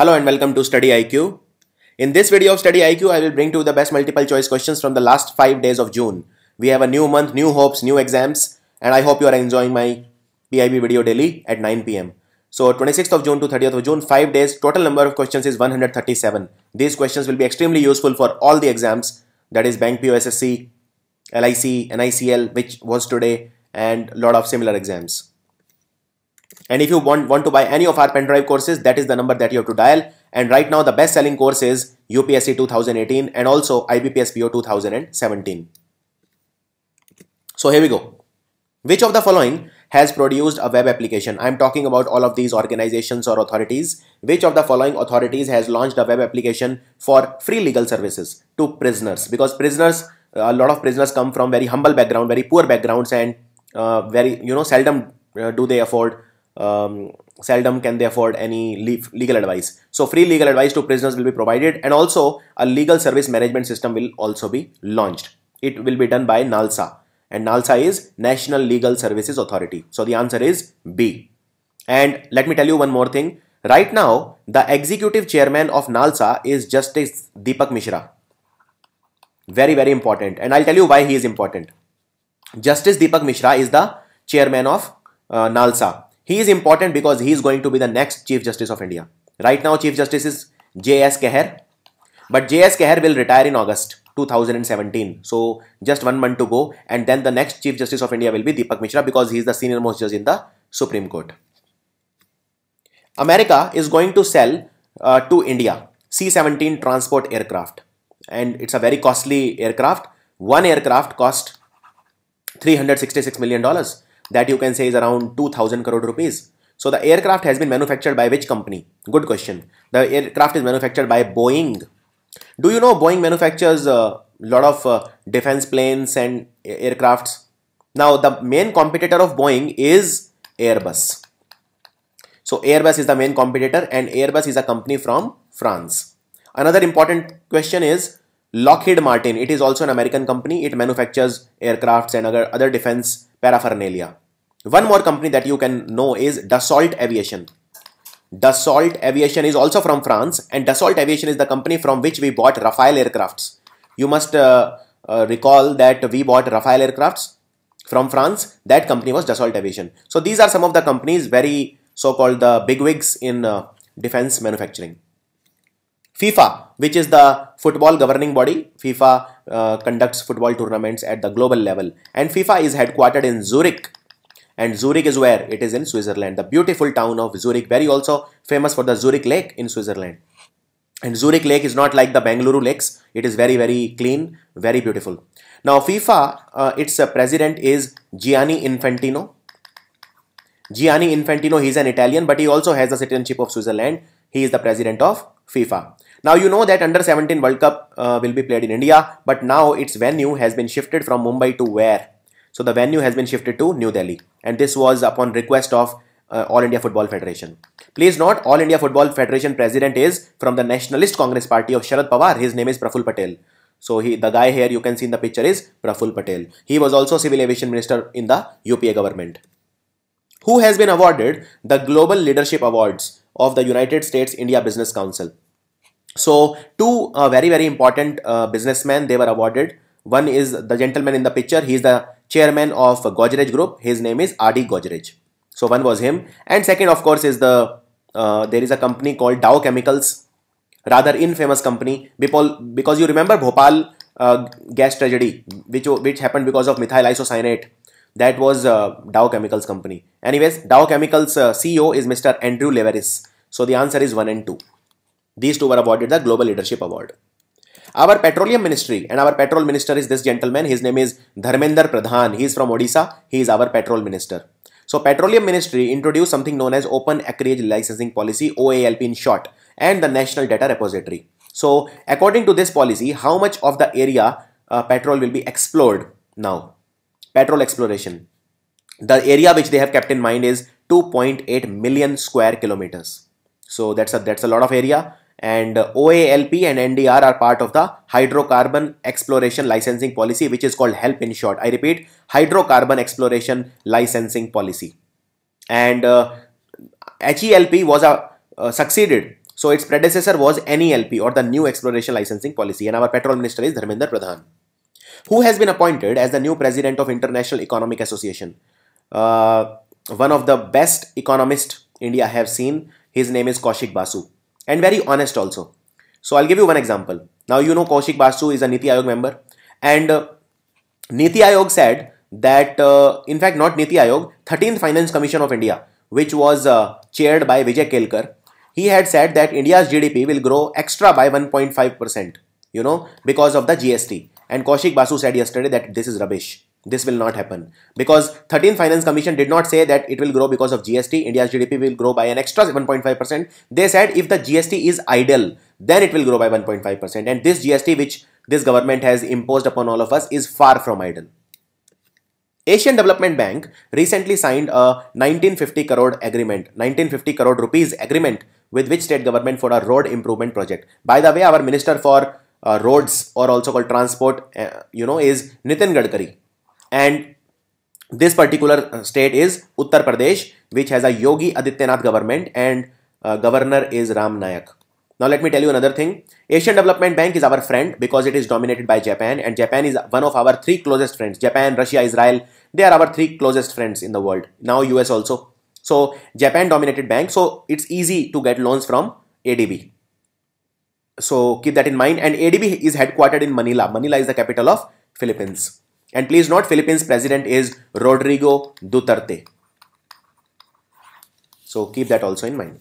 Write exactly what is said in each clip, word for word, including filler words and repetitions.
Hello and welcome to Study I Q. In this video of Study I Q, I will bring to you the best multiple choice questions from the last five days of June. We have a new month, new hopes, new exams, and I hope you are enjoying my P I B video daily at nine p m So twenty-sixth of June to thirtieth of June, five days, total number of questions is one hundred thirty-seven. These questions will be extremely useful for all the exams, that is Bank P O, S S C, L I C, N I C L, which was today, and lot of similar exams. And if you want, want to buy any of our pen drive courses, that is the number that you have to dial. And right now the best selling course is U P S C two thousand eighteen and also I B P S P O two thousand seventeen. So here we go. Which of the following has produced a web application? I am talking about all of these organizations or authorities. Which of the following authorities has launched a web application for free legal services to prisoners? Because prisoners, a lot of prisoners come from very humble background, very poor backgrounds, and uh, very, you know, seldom uh, do they afford Um, seldom can they afford any le- legal advice. So free legal advice to prisoners will be provided, and also a legal service management system will also be launched. It will be done by NALSA, and NALSA is National Legal Services Authority. So the answer is B. And let me tell you one more thing. Right now the executive chairman of NALSA is Justice Deepak Mishra. Very very important, and I'll tell you why he is important. Justice Deepak Mishra is the chairman of uh, NALSA. He is important because he is going to be the next Chief Justice of India. Right now Chief Justice is J S Khehar, but J S Khehar will retire in August two thousand seventeen. So just one month to go, and then the next Chief Justice of India will be Deepak Mishra, because he is the senior most judge in the Supreme Court. America is going to sell uh, to India C seventeen transport aircraft, and it's a very costly aircraft. One aircraft cost three hundred sixty-six million dollars. That you can say is around two thousand crore rupees. So the aircraft has been manufactured by which company? Good question. The aircraft is manufactured by Boeing. Do you know Boeing manufactures a lot of uh, defense planes and aircrafts? Now the main competitor of Boeing is Airbus. So Airbus is the main competitor, and Airbus is a company from France. Another important question is Lockheed Martin. It is also an American company. It manufactures aircrafts and other, other defense paraphernalia. One more company that you can know is Dassault Aviation. Dassault Aviation is also from France, and Dassault Aviation is the company from which we bought Rafale aircrafts. You must uh, uh, recall that we bought Rafale aircrafts from France. That company was Dassault Aviation. So these are some of the companies, very so-called the bigwigs in uh, defense manufacturing. FIFA, which is the football governing body. FIFA uh, conducts football tournaments at the global level, and FIFA is headquartered in Zurich, and Zurich is where? It is in Switzerland, the beautiful town of Zurich, very also famous for the Zurich Lake in Switzerland. And Zurich Lake is not like the Bengaluru lakes. It is very very clean, very beautiful. Now FIFA, uh, its uh, president is Gianni Infantino. Gianni Infantino, he is an Italian, but he also has the citizenship of Switzerland. He is the president of FIFA. Now you know that under seventeen World Cup uh, will be played in India, but now its venue has been shifted from Mumbai to where? So the venue has been shifted to New Delhi, and this was upon request of uh, All India Football Federation. Please note, All India Football Federation president is from the Nationalist Congress Party of Sharad Pawar. His name is Praful Patel. So he, the guy here you can see in the picture is Praful Patel. He was also civil aviation minister in the U P A government. Who has been awarded the Global Leadership Awards of the United States India Business Council? So two uh, very very important uh, businessmen, they were awarded. One is the gentleman in the picture. He is the chairman of Godrej Group. His name is R D Godrej. So one was him, and second of course is the uh, there is a company called Dow Chemicals, rather infamous company, because you remember Bhopal uh, gas tragedy, which which happened because of methyl isocyanate. That was uh, Dow Chemicals company. Anyways, Dow Chemicals uh, C E O is Mister Andrew Leveris. So the answer is one and two. These two were awarded the Global Leadership Award. Our Petroleum Ministry, and our Petrol Minister is this gentleman. His name is Dharmendra Pradhan. He is from Odisha. He is our Petrol Minister. So Petroleum Ministry introduced something known as Open Acreage Licensing Policy, O A L P in short, and the National Data Repository. So according to this policy, how much of the area uh, petrol will be explored now? Petrol exploration. The area which they have kept in mind is two point eight million square kilometers. So that's a, that's a lot of area. And O A L P and N D R are part of the Hydrocarbon Exploration Licensing Policy, which is called HELP in short. I repeat, Hydrocarbon Exploration Licensing Policy. And uh, HELP was a, uh, succeeded. So its predecessor was N A L P, or the New Exploration Licensing Policy, and our petrol minister is Dharmendra Pradhan, who has been appointed as the new president of International Economic Association. Uh, one of the best economists India have seen. His name is Kaushik Basu, and very honest also. So I'll give you one example. Now you know Kaushik Basu is a Niti Ayog member, and uh, Niti Ayog said that uh, in fact not Niti Ayog, thirteenth Finance Commission of India, which was uh, chaired by Vijay Kelkar, he had said that India's G D P will grow extra by one point five percent, you know, because of the G S T. And Kaushik Basu said yesterday that this is rubbish. This will not happen, because thirteenth Finance Commission did not say that it will grow because of G S T. India's G D P will grow by an extra one point five percent. They said if the G S T is idle, then it will grow by one point five percent. And this G S T, which this government has imposed upon all of us, is far from idle. Asian Development Bank recently signed a nineteen fifty crore agreement, nineteen fifty crore rupees agreement with which state government for a road improvement project. By the way, our minister for uh, roads, or also called transport, uh, you know, is Nitin Gadkari. And this particular state is Uttar Pradesh, which has a Yogi Adityanath government, and uh, governor is Ram Nayak. Now let me tell you another thing. Asian Development Bank is our friend because it is dominated by Japan, and Japan is one of our three closest friends. Japan, Russia, Israel, they are our three closest friends in the world. Now U S also. So Japan dominated bank, so it's easy to get loans from A D B. So keep that in mind, and A D B is headquartered in Manila. Manila is the capital of Philippines. And please note, Philippines president is Rodrigo Duterte. So keep that also in mind.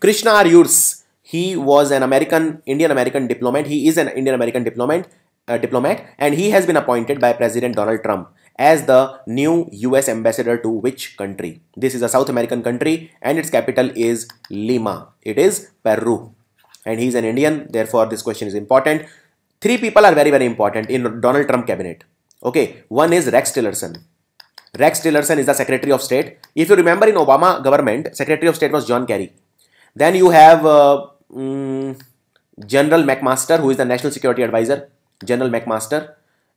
Krishna Ariyurs, he was an American, Indian-American diplomat. He is an Indian-American diplomat, uh, diplomat, and he has been appointed by President Donald Trump as the new U S ambassador to which country? This is a South American country, and its capital is Lima. It is Peru. And he is an Indian, therefore this question is important. Three people are very, very important in Donald Trump cabinet. Okay, one is Rex Tillerson. Rex Tillerson is the Secretary of State. If you remember, in Obama government, Secretary of State was John Kerry. Then you have uh, um, General McMaster, who is the National Security Advisor, General McMaster.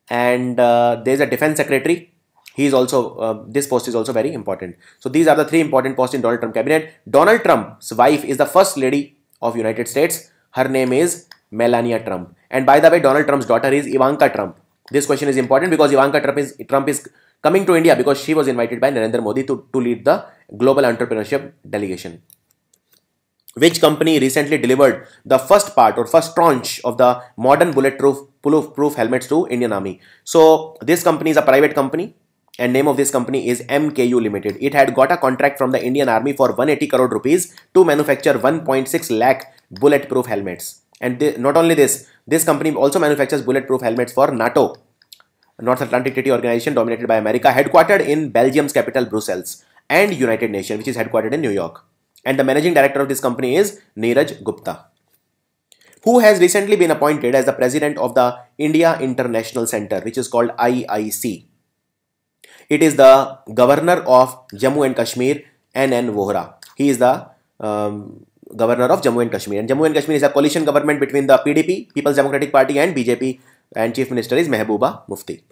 And uh, there is a Defense Secretary. He is also, uh, this post is also very important. So these are the three important posts in Donald Trump cabinet. Donald Trump's wife is the First Lady of United States. Her name is Melania Trump. And by the way, Donald Trump's daughter is Ivanka Trump. This question is important because Ivanka Trump is, Trump is coming to India because she was invited by Narendra Modi to, to lead the global entrepreneurship delegation. Which company recently delivered the first part or first tranche of the modern bulletproof proof helmets to Indian Army? So this company is a private company, and name of this company is M K U Limited. It had got a contract from the Indian Army for one hundred eighty crore rupees to manufacture one point six lakh bulletproof helmets. And they, not only this, this company also manufactures bulletproof helmets for NATO, North Atlantic Treaty Organization dominated by America, headquartered in Belgium's capital Brussels, and United Nations, which is headquartered in New York. And the managing director of this company is Neeraj Gupta, who has recently been appointed as the president of the India International Center, which is called I I C. It is the governor of Jammu and Kashmir, N N Vohra. He is the um, governor of Jammu and Kashmir, and Jammu and Kashmir is a coalition government between the P D P, People's Democratic Party, and B J P, and chief minister is Mehbooba Mufti.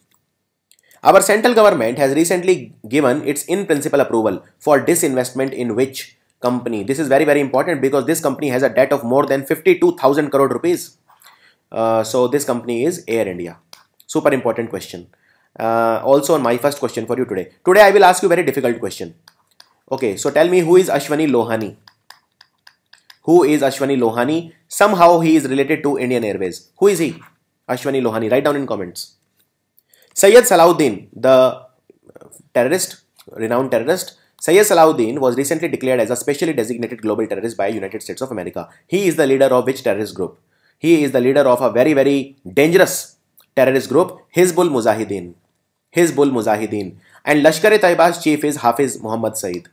Our central government has recently given its in-principle approval for disinvestment in which company? This is very, very important because this company has a debt of more than fifty-two thousand crore rupees. Uh, so this company is Air India. Super important question. Uh, also my first question for you today. Today I will ask you a very difficult question. Okay, so tell me, who is Ashwani Lohani? Who is Ashwani Lohani? Somehow he is related to Indian Airways. Who is he? Ashwani Lohani. Write down in comments. Syed Salahuddin, the terrorist, renowned terrorist. Syed Salahuddin was recently declared as a specially designated global terrorist by United States of America. He is the leader of which terrorist group? He is the leader of a very, very dangerous terrorist group, Hizbul Mujahideen. Hizbul Mujahideen. And Lashkar-e-Taiba's chief is Hafiz Muhammad Saeed.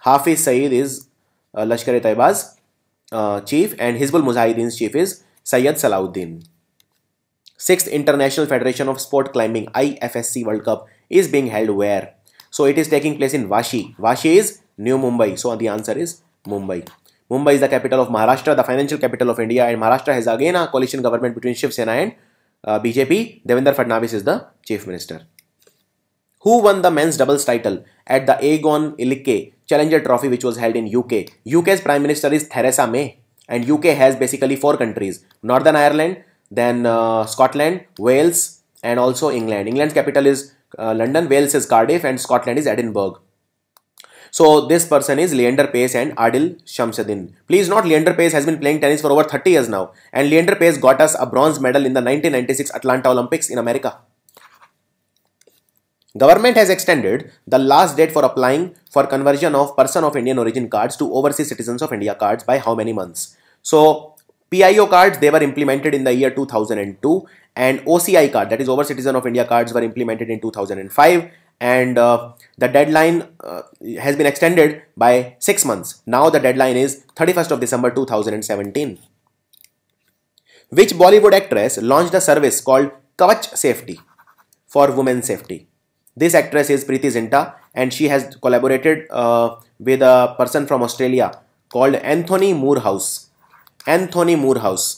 Hafiz Saeed is uh, Lashkar-e-Taiba's Uh, chief, and Hizbul Mujahideen's chief is Syed Salahuddin. sixth International Federation of Sport Climbing I F S C World Cup is being held where? So it is taking place in Vashi. Vashi is New Mumbai. So the answer is Mumbai. Mumbai is the capital of Maharashtra, the financial capital of India, and Maharashtra has again a coalition government between Shiv Sena and uh, B J P. Devendra Fadnavis is the chief minister. Who won the men's doubles title at the Aegon Ilike Challenger Trophy, which was held in U K? U K's Prime Minister is Theresa May. and U K has basically four countries: Northern Ireland, then uh, Scotland, Wales, and also England. England's capital is uh, London, Wales is Cardiff, and Scotland is Edinburgh. So this person is Leander Pace and Adil Shamsuddin. Please note, Leander Pace has been playing tennis for over thirty years now, and Leander Pace got us a bronze medal in the nineteen ninety-six Atlanta Olympics in America. Government has extended the last date for applying for conversion of person of Indian origin cards to overseas citizens of India cards by how many months? So P I O cards, they were implemented in the year two thousand two, and O C I card, that is overseas citizen of India cards, were implemented in two thousand five. And uh, the deadline uh, has been extended by six months. Now the deadline is thirty-first of December two thousand seventeen. Which Bollywood actress launched a service called Kavach Safety for women's safety? This actress is Preeti Zinta, and she has collaborated uh, with a person from Australia called Anthony Moorhouse. Anthony Moorhouse.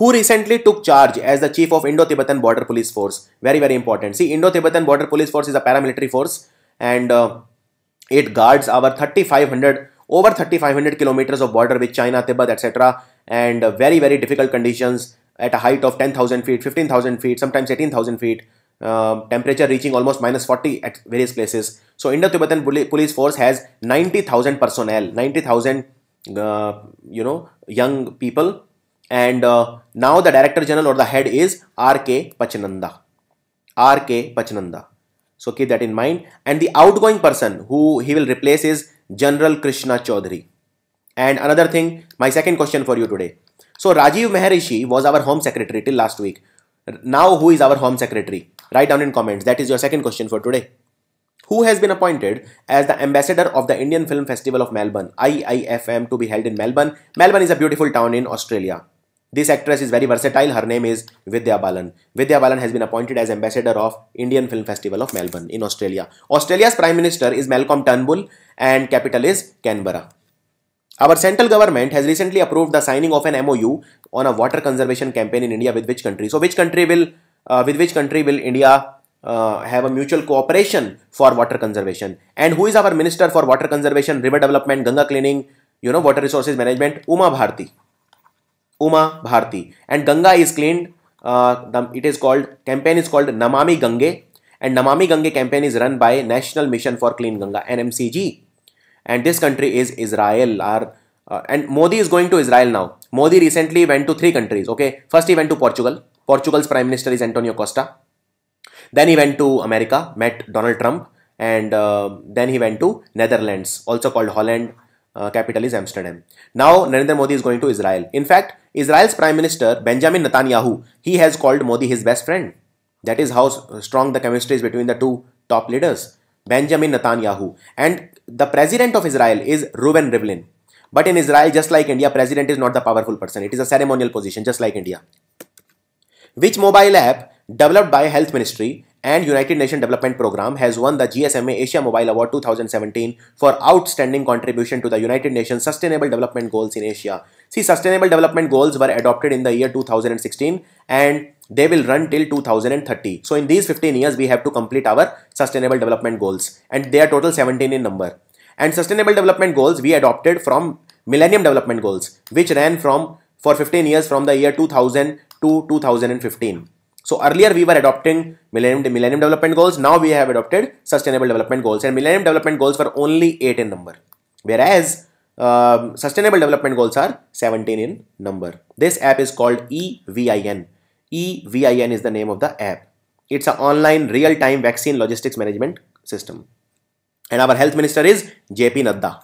Who recently took charge as the chief of Indo-Tibetan Border Police Force? Very, very important. See, Indo-Tibetan Border Police Force is a paramilitary force, and uh, it guards our thirty-five hundred over thirty-five hundred kilometers of border with China, Tibet, et cetera. And uh, very, very difficult conditions at a height of ten thousand feet, fifteen thousand feet, sometimes eighteen thousand feet. Uh, temperature reaching almost minus forty at various places. So, Indo-Tibetan Police Force has ninety thousand personnel, ninety thousand uh, you know young people. And uh, now the Director General or the head is R K Pachananda. R K Pachananda. So keep that in mind. And the outgoing person who he will replace is General Krishna Chaudhary. And another thing, my second question for you today. So Rajiv Meharishi was our Home Secretary till last week. Now who is our Home Secretary? Write down in comments. That is your second question for today. Who has been appointed as the ambassador of the Indian Film Festival of Melbourne, I I F M, to be held in Melbourne? Melbourne is a beautiful town in Australia. This actress is very versatile. Her name is Vidya Balan. Vidya Balan has been appointed as ambassador of Indian Film Festival of Melbourne in Australia. Australia's Prime Minister is Malcolm Turnbull, and capital is Canberra. Our central government has recently approved the signing of an M O U on a water conservation campaign in India with which country? So which country will, uh, with which country will India uh, have a mutual cooperation for water conservation? And who is our Minister for Water Conservation, River Development, Ganga Cleaning, you know, Water Resources Management? Uma Bharti. Uma Bharti. And Ganga is cleaned, uh, the, it is called, campaign is called Namami Gange, and Namami Gange campaign is run by National Mission for Clean Ganga, N M C G, and this country is Israel. Our, uh, and Modi is going to Israel now. Modi recently went to three countries, okay. First he went to Portugal. Portugal's Prime Minister is Antonio Costa. Then he went to America, met Donald Trump, and uh, then he went to Netherlands, also called Holland. Uh, capital is Amsterdam. Now Narendra Modi is going to Israel. In fact, Israel's Prime Minister Benjamin Netanyahu, he has called Modi his best friend. That is how strong the chemistry is between the two top leaders, Benjamin Netanyahu. And the president of Israel is Reuven Rivlin. But in Israel, just like India, president is not the powerful person. It is a ceremonial position, just like India. Which mobile app developed by Health Ministry and United Nations Development Program has won the G S M A Asia Mobile Award two thousand seventeen for outstanding contribution to the United Nations Sustainable Development Goals in Asia? See, Sustainable Development Goals were adopted in the year two thousand sixteen, and they will run till two thousand thirty. So in these fifteen years, we have to complete our Sustainable Development Goals, and they are total seventeen in number. And Sustainable Development Goals we adopted from Millennium Development Goals, which ran from for fifteen years from the year two thousand to two thousand fifteen. So earlier we were adopting Millennium, Millennium Development Goals. Now we have adopted Sustainable Development Goals, and Millennium Development Goals were only eight in number, whereas um, Sustainable Development Goals are seventeen in number. This app is called E V I N. E V I N is the name of the app. It's an online real-time vaccine logistics management system. And our Health Minister is J P Nadda.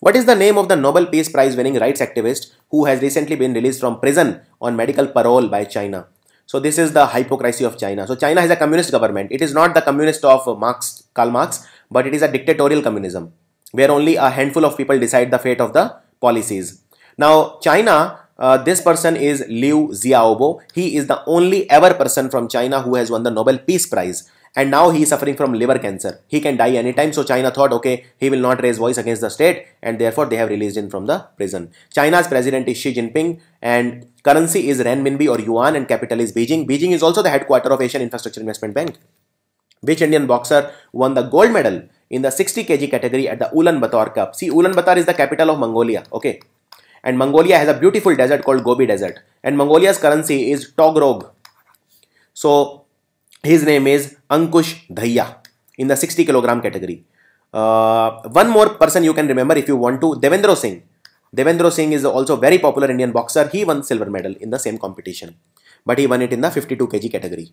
What is the name of the Nobel Peace Prize winning rights activist who has recently been released from prison on medical parole by China? So this is the hypocrisy of China. So China has a communist government. It is not the communist of Marx, Karl Marx, but it is a dictatorial communism where only a handful of people decide the fate of the policies. Now China, uh, this person is Liu Xiaobo. He is the only ever person from China who has won the Nobel Peace Prize, and now he is suffering from liver cancer. He can die anytime. So China thought, okay, he will not raise voice against the state, and therefore they have released him from the prison. China's president is Xi Jinping, and currency is renminbi or yuan, and capital is Beijing. Beijing is also the headquarters of Asian Infrastructure Investment Bank. Which Indian boxer won the gold medal in the sixty kilogram category at the Ulaanbaatar Cup? See, Ulaanbaatar is the capital of Mongolia. Okay. And Mongolia has a beautiful desert called Gobi Desert. And Mongolia's currency is Togrog. So his name is Ankush Dhaiya in the sixty kilogram category. Uh, one more person you can remember if you want to, Devendra Singh. Devendra Singh is also a very popular Indian boxer. He won silver medal in the same competition, but he won it in the fifty-two kilogram category.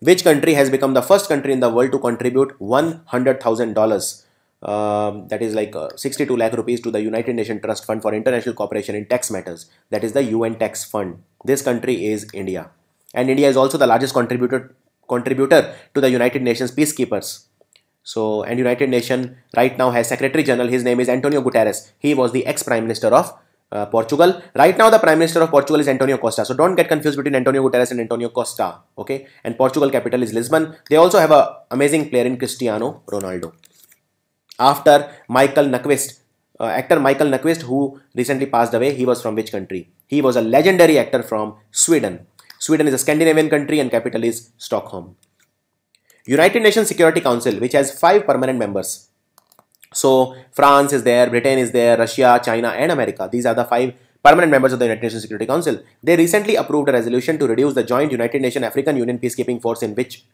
Which country has become the first country in the world to contribute one hundred thousand dollars, uh, that is like uh, sixty-two lakh rupees, to the United Nations Trust Fund for International Cooperation in Tax Matters, that is the U N Tax Fund? This country is India, and India is also the largest contributor contributor to the United Nations Peacekeepers. So, and United Nations right now has Secretary General, his name is Antonio Guterres. He was the ex-Prime Minister of uh, Portugal. Right now the Prime Minister of Portugal is Antonio Costa. So don't get confused between Antonio Guterres and Antonio Costa. Okay. And Portugal capital is Lisbon. They also have an amazing player in Cristiano Ronaldo. After Michael Nyquist, uh, actor Michael Nyquist, who recently passed away, he was from which country? He was a legendary actor from Sweden. Sweden is a Scandinavian country and capital is Stockholm. United Nations Security Council, which has five permanent members. So France is there, Britain is there, Russia, China and America. These are the five permanent members of the United Nations Security Council. They recently approved a resolution to reduce the joint United Nations African Union peacekeeping force in which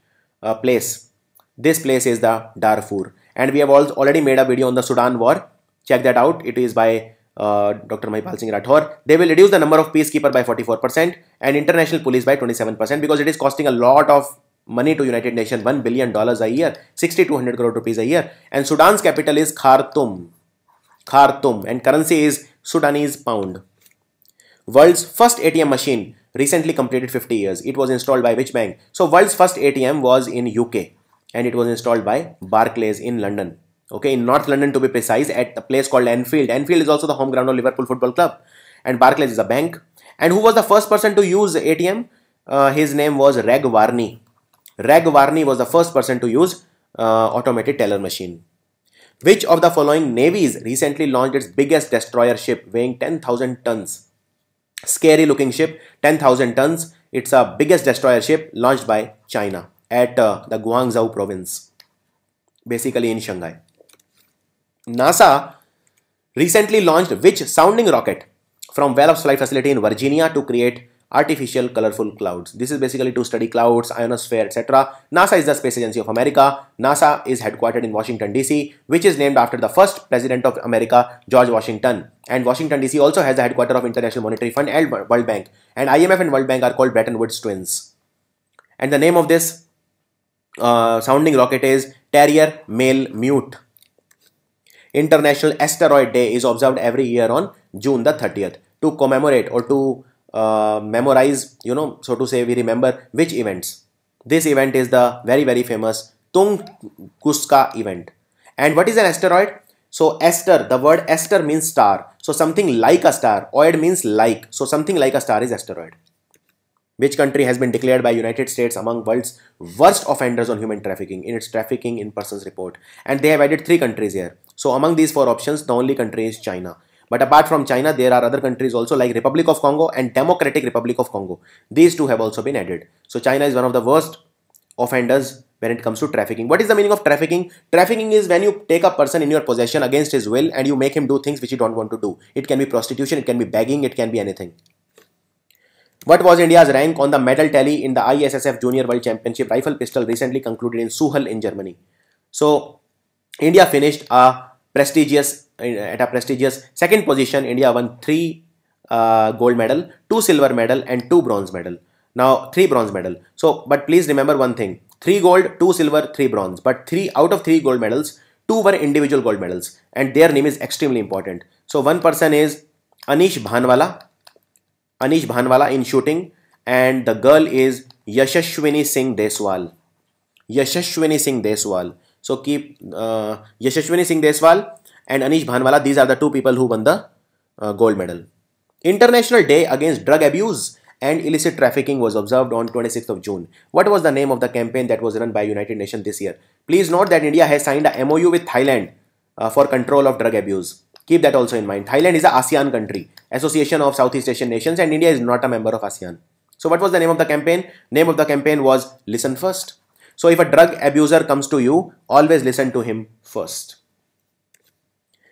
uh, place? This place is the Darfur. And we have also already made a video on the Sudan war. Check that out. It is by uh, Doctor Mahipal Singh Rathore. They will reduce the number of peacekeepers by forty-four percent and international police by twenty-seven percent, because it is costing a lot of money to United Nations, one billion dollars a year, sixty-two hundred crore rupees a year. And Sudan's capital is Khartoum, Khartoum, and currency is Sudanese pound. World's first A T M machine recently completed fifty years. It was installed by which bank? So world's first A T M was in U K and it was installed by Barclays in London. Okay, in North London to be precise, at a place called Anfield. Anfield is also the home ground of Liverpool Football Club, and Barclays is a bank. And who was the first person to use A T M? Uh, his name was Reg Varney. Reg Varney was the first person to use uh, automated teller machine. Which of the following navies recently launched its biggest destroyer ship weighing ten thousand tons? Scary looking ship, ten thousand tons. It's a biggest destroyer ship launched by China at uh, the Guangzhou province, basically in Shanghai. NASA recently launched which sounding rocket from Wallops Flight Facility in Virginia to create artificial colorful clouds? This is basically to study clouds, ionosphere, et cetera. NASA is the space agency of America. NASA is headquartered in Washington D C, which is named after the first president of America, George Washington. And Washington D C also has the headquarters of International Monetary Fund and World Bank. And I M F and World Bank are called Bretton Woods twins. And the name of this uh, sounding rocket is Terrier Male Mute. International Asteroid Day is observed every year on June the thirtieth to commemorate or to Uh, memorize, you know, so to say, we remember which events. This event is the very very famous Tunguska event. And what is an asteroid? So aster, the word aster means star, so something like a star. Oid means like, so something like a star is asteroid. Which country has been declared by United States among world's worst offenders on human trafficking in its trafficking in persons report? And they have added three countries here. So among these four options, the only country is China. But apart from China, there are other countries also like Republic of Congo and Democratic Republic of Congo. These two have also been added. So China is one of the worst offenders when it comes to trafficking. What is the meaning of trafficking? Trafficking is when you take a person in your possession against his will and you make him do things which you don't want to do. It can be prostitution, it can be begging, it can be anything. What was India's rank on the medal tally in the I S S F Junior World Championship Rifle Pistol recently concluded in Suhl in Germany? So India finished a prestigious at a prestigious second position. India won three uh, gold medal, two silver medal and two bronze medal. Now three bronze medal. So, but please remember one thing, three gold, two silver, three bronze, but three out of three gold medals, two were individual gold medals and their name is extremely important. So one person is Anish Bhanwala, Anish Bhanwala in shooting, and the girl is Yashashwini Singh Deswal, Yashashwini Singh Deswal. So keep uh, Yashashwini Singh Deswal and Anish Bhanwala, these are the two people who won the uh, gold medal. International Day Against Drug Abuse and Illicit Trafficking was observed on twenty-sixth of June. What was the name of the campaign that was run by United Nations this year? Please note that India has signed a M O U with Thailand uh, for control of drug abuse. Keep that also in mind. Thailand is an ASEAN country, Association of Southeast Asian Nations, and India is not a member of ASEAN. So what was the name of the campaign? Name of the campaign was Listen First. So if a drug abuser comes to you, always listen to him first.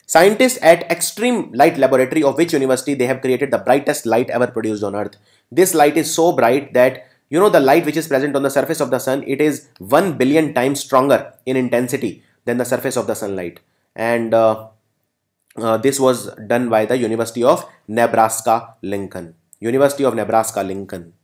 Scientists at Extreme Light Laboratory of which university they have created the brightest light ever produced on Earth. This light is so bright that, you know, the light which is present on the surface of the sun, it is one billion times stronger in intensity than the surface of the sunlight. And uh, uh, this was done by the University of Nebraska Lincoln. University of Nebraska Lincoln.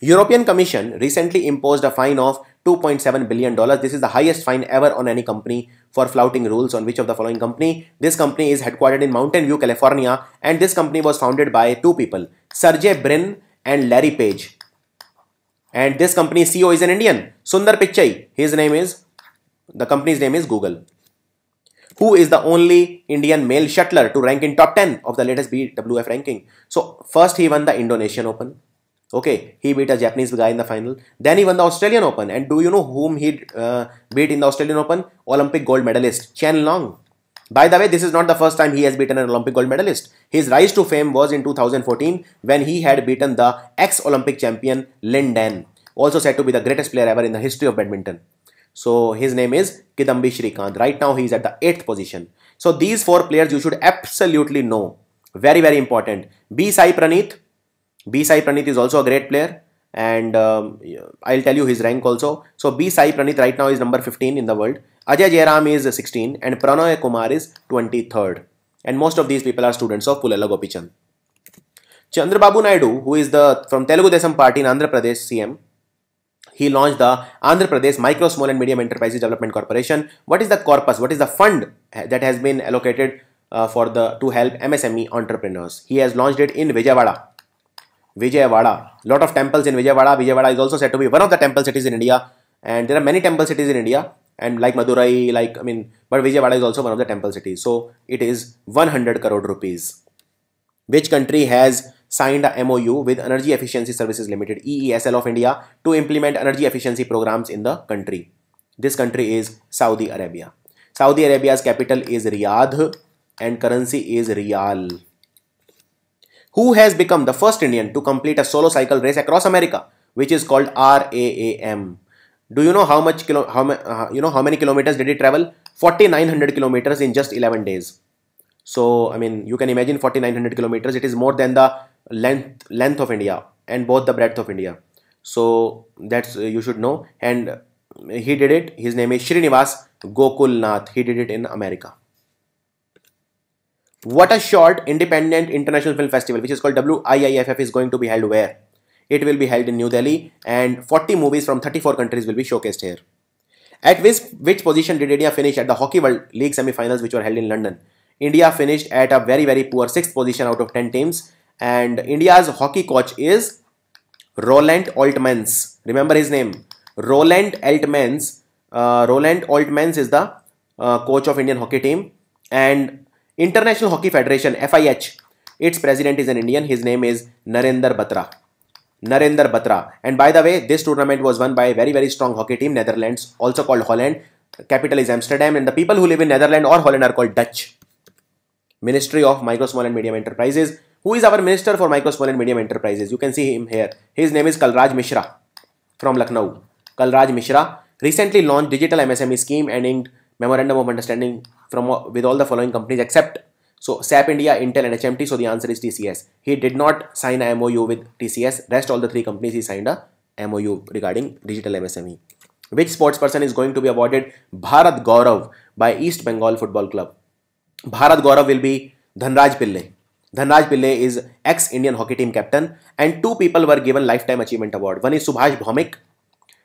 European Commission recently imposed a fine of two point seven billion dollars. This is the highest fine ever on any company for flouting rules. On which of the following company? This company is headquartered in Mountain View, California, and this company was founded by two people, Sergey Brin and Larry Page. And this company's C E O is an Indian, Sundar Pichai. His name is, the company's name is Google. Who is the only Indian male shuttler to rank in top ten of the latest B W F ranking? So first he won the Indonesian Open. Okay, he beat a Japanese guy in the final. Then he won the Australian Open. And do you know whom he uh, beat in the Australian Open? Olympic gold medalist Chen Long. By the way, this is not the first time he has beaten an Olympic gold medalist. His rise to fame was in two thousand fourteen when he had beaten the ex-Olympic champion Lin Dan, also said to be the greatest player ever in the history of badminton. So his name is Kidambi Shrikant. Right now he is at the eighth position. So these four players you should absolutely know. Very, very important. B. Sai Praneeth. B. Sai Praneeth is also a great player, and um, I'll tell you his rank also. So B. Sai Praneeth right now is number fifteen in the world. Ajay Jairam is sixteen and Pranoy Kumar is twenty-third. And most of these people are students of Pulela Gopichand. Chandrababu Naidu, who is the from Telugu Desam Party in Andhra Pradesh C M, he launched the Andhra Pradesh Micro, Small and Medium Enterprises Development Corporation. What is the corpus? What is the fund that has been allocated uh, for the to help M S M E entrepreneurs? He has launched it in Vijayawada. Vijayawada. Lot of temples in Vijayawada. Vijayawada is also said to be one of the temple cities in India. And there are many temple cities in India. And like Madurai, like, I mean, but Vijayawada is also one of the temple cities. So it is one hundred crore rupees. Which country has signed a M O U with Energy Efficiency Services Limited, E E S L of India, to implement energy efficiency programs in the country? This country is Saudi Arabia. Saudi Arabia's capital is Riyadh and currency is Riyal. Who has become the first Indian to complete a solo cycle race across America, which is called R A A M? Do you know how much kilo, how uh, you know how many kilometers did he travel? forty-nine hundred kilometers in just eleven days. So I mean, you can imagine forty-nine hundred kilometers. It is more than the length length of India and both the breadth of India. So that's uh, you should know. And he did it. His name is Srinivas Gokulnath. He did it in America. What a Short Independent International Film Festival, which is called W I I F F, is going to be held where? It will be held in New Delhi, and forty movies from thirty-four countries will be showcased here. At which, which position did India finish at the Hockey World League semi-finals which were held in London? India finished at a very very poor sixth position out of ten teams, and India's hockey coach is Roland Altmans. Remember his name, Roland Altmans. Uh, Roland Altmans is the uh, coach of Indian hockey team. And International Hockey Federation, F I H, its president is an Indian. His name is Narendra Batra. Narendra Batra. And by the way, this tournament was won by a very very strong hockey team, Netherlands, also called Holland. Capital is Amsterdam, and the people who live in Netherlands or Holland are called Dutch. Ministry of Micro, Small and Medium Enterprises. Who is our Minister for Micro, Small and Medium Enterprises? You can see him here. His name is Kalraj Mishra from Lucknow. Kalraj Mishra recently launched Digital M S M E Scheme and inked Memorandum of Understanding from with all the following companies except, so SAP India, Intel and H M T. So the answer is T C S. He did not sign a M O U with T C S. Rest all the three companies he signed a M O U regarding Digital M S M E. Which sports person is going to be awarded Bharat Gaurav by East Bengal Football Club? Bharat Gaurav will be Dhanraj Pillai. Dhanraj Pillai is ex-Indian hockey team captain, and two people were given lifetime achievement award. One is Subhash Bhaumik.